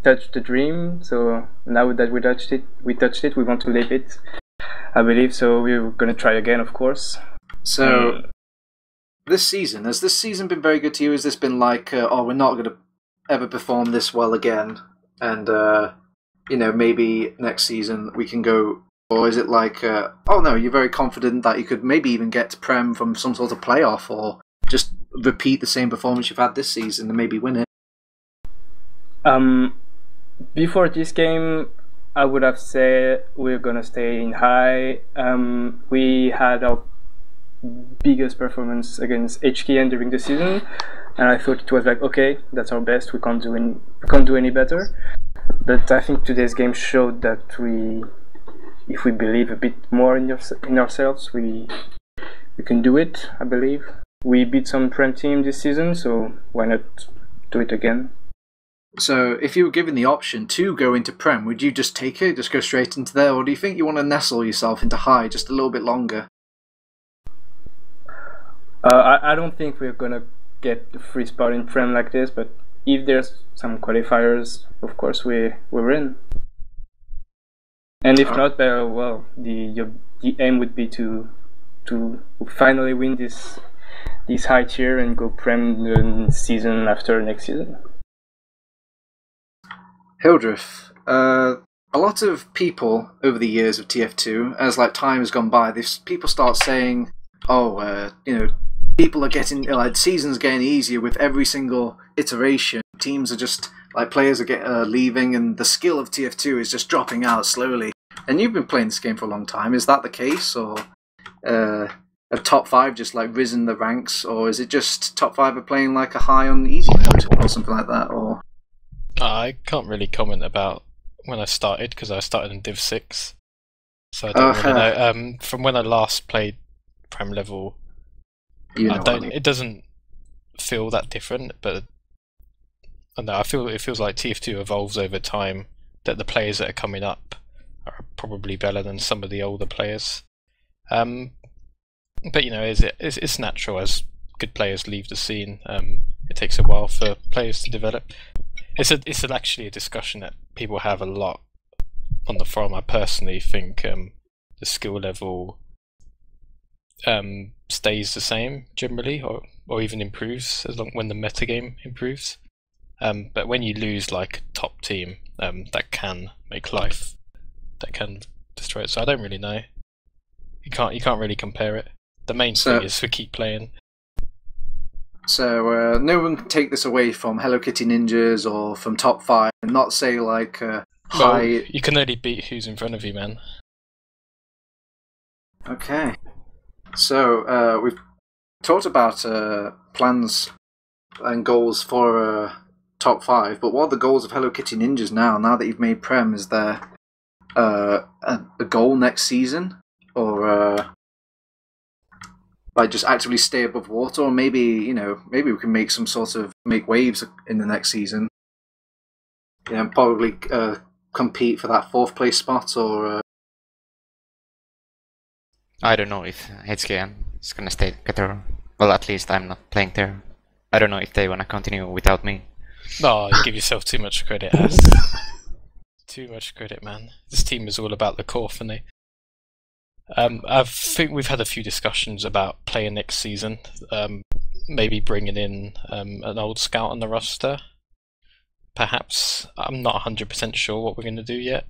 touched the dream. So now that we touched it. We want to live it, I believe. So we're gonna try again, of course. So. This season, has this season been very good to you? Has this been like, oh, we're not going to ever perform this well again, and you know, maybe next season we can go, or is it like, oh no, you're very confident that you could maybe even get to Prem from some sort of playoff, or just repeat the same performance you've had this season and maybe win it? Before this game, I would have said we're gonna stay in high. We had our biggest performance against HKN during the season, and I thought it was like, okay, that's our best. We can't do any better. But I think today's game showed that if we believe a bit more in ourselves, we can do it. I believe we beat some Prem team this season, so why not do it again? So if you were given the option to go into Prem, would you just take it, just go straight into there, or do you think you want to nestle yourself into high just a little bit longer? I don't think we're going to get the free spot in Prem like this, but if there's some qualifiers, of course we're in. And if not, well, the aim would be to finally win this high tier and go Prem the season after next season. Hildreth, a lot of people over the years of TF2, as like time has gone by, people start saying, "Oh, you know, people are getting like seasons getting easier with every single iteration. Teams are just like players are leaving, and the skill of TF2 is just dropping out slowly." And you've been playing this game for a long time. Is that the case, or have top five just like risen the ranks, or is it just top five are playing like a high on easy mode or something like that, or? I can't really comment about when I started, because I started in Div 6, so I don't really know. From when I last played Prem level, it doesn't feel that different, but I don't know, it feels like TF2 evolves over time, that the players that are coming up are probably better than some of the older players. But you know, it's natural as good players leave the scene. It takes a while for players to develop. It's actually a discussion that people have a lot on the forum. I personally think the skill level stays the same generally, or even improves as long when the metagame improves. But when you lose like a top team, that can destroy it. So I don't really know. You can't really compare it. The main thing is we keep playing. So no one can take this away from Hello Kitty Ninjas or from Top 5 and not say like, well, you can only beat who's in front of you, man. Okay. So we've talked about plans and goals for Top 5, but what are the goals of Hello Kitty Ninjas now that you've made Prem? Is there a goal next season, or... like just actively stay above water, or maybe, you know, maybe we can make some sort of waves in the next season, you know, and probably compete for that 4th place spot, or I don't know if HKN is gonna stay together. Well, at least I'm not playing there. I don't know if they wanna continue without me. No, you give yourself too much credit, Ast. Too much credit, man. This team is all about the core for me. I think we've had a few discussions about playing next season, maybe bringing in an old scout on the roster, perhaps. I'm not 100% sure what we're going to do yet,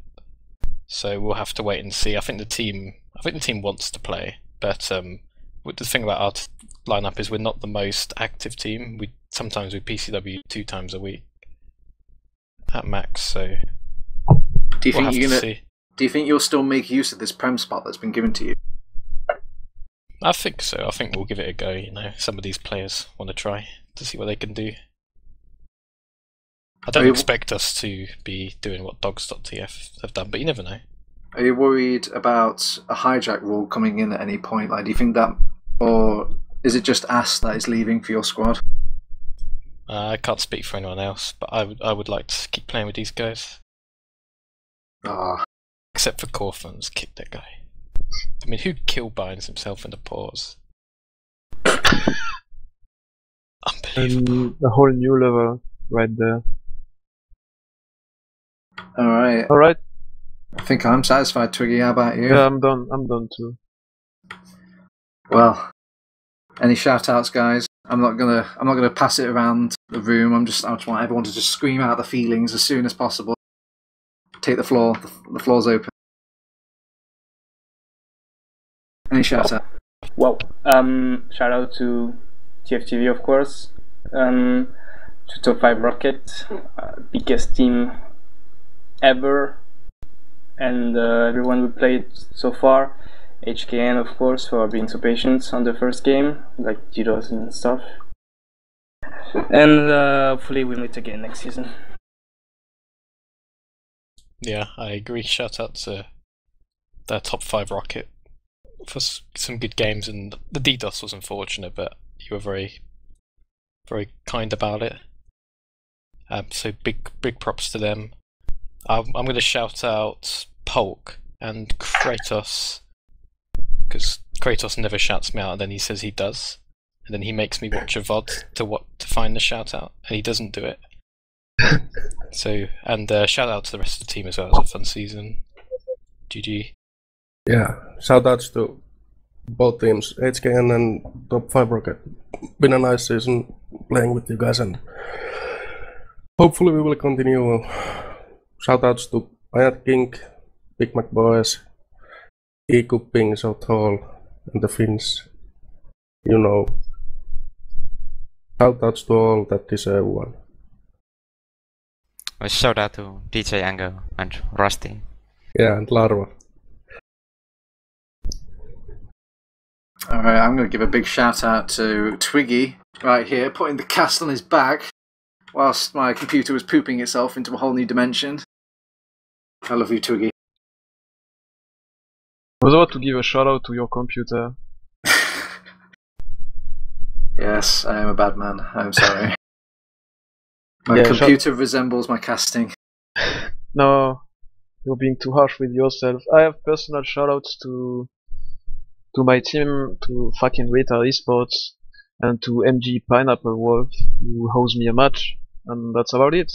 so we'll have to wait and see. I think the team wants to play, but the thing about our lineup is we're not the most active team. Sometimes we PCW 2 times a week at max, so we'll have to see. Do you think you'll still make use of this Prem spot that's been given to you? I think so. I think we'll give it a go, you know. Some of these players want to try to see what they can do. I don't expect us to be doing what Dogs.tf have done, but you never know. Are you worried about a hijack rule coming in at any point? Like, do you think that, or is it just Ast that is leaving for your squad? I can't speak for anyone else, but I would like to keep playing with these guys. Ah. Except for Kofan, kick that guy. I mean, who binds himself in the paws? Unbelievable. A whole new level right there. Alright. Alright. I think I'm satisfied, Twiggy. How about you? Yeah, I'm done. I'm done too. Well, any shout outs, guys? I'm not gonna pass it around the room. I just want everyone to just scream out the feelings as soon as possible. Take the floor. The floor's open. Any shout out? Well, shout out to TF2, of course, to top5rocket, biggest team ever, and everyone we played so far. HKN, of course, for being so patient on the first game, like Giros and stuff. And hopefully we meet again next season. Yeah, I agree. Shout out to their top5rocket for some good games, and the DDoS was unfortunate, but you were very, very kind about it. So big props to them. I'm going to shout out Polk and Kratos, because Kratos never shouts me out, and then he says he does, and then he makes me watch a VOD to find the shout out, and he doesn't do it. So, and shout out to the rest of the team as well. It was a fun season. GG. Yeah, shout outs to both teams, HKN and top5rocket. Been a nice season playing with you guys, and hopefully we will continue. Shout outs to Ayat King, Big Mac Boys, Eco Ping, so tall, and the Finns. You know. Shout outs to all that deserve one. A shout out to DJ Ango and Rusty. Yeah, and Larva. Alright, I'm going to give a big shout out to Twiggy right here, putting the cast on his back whilst my computer was pooping itself into a whole new dimension. I love you, Twiggy. I was about to give a shout out to your computer. Yes, I am a bad man. I'm sorry. My computer resembles my casting. No, you're being too harsh with yourself. I have personal shoutouts to my team, to fucking Rita Esports, and to MG Pineapple Wolf, who hosts me a match, and that's about it.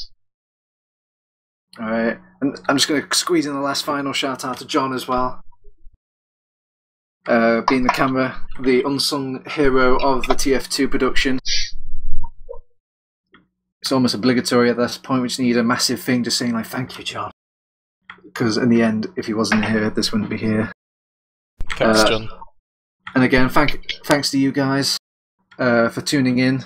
Alright, and I'm just going to squeeze in the last final shout out to John as well. Being the camera, the unsung hero of the TF2 production. It's almost obligatory at this point. We just need a massive thing just saying, like, thank you, John. Because in the end, if he wasn't here, this wouldn't be here. Thanks, John. And again, thanks to you guys for tuning in.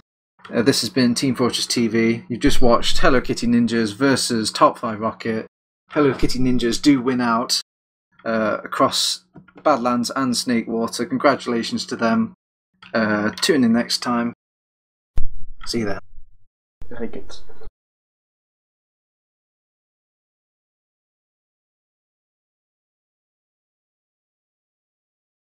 This has been Team Fortress TV. You've just watched Hello Kitty Ninjas versus top5rocket. Hello Kitty Ninjas do win out across Badlands and Snakewater. Congratulations to them. Tune in next time. See you there. Like it.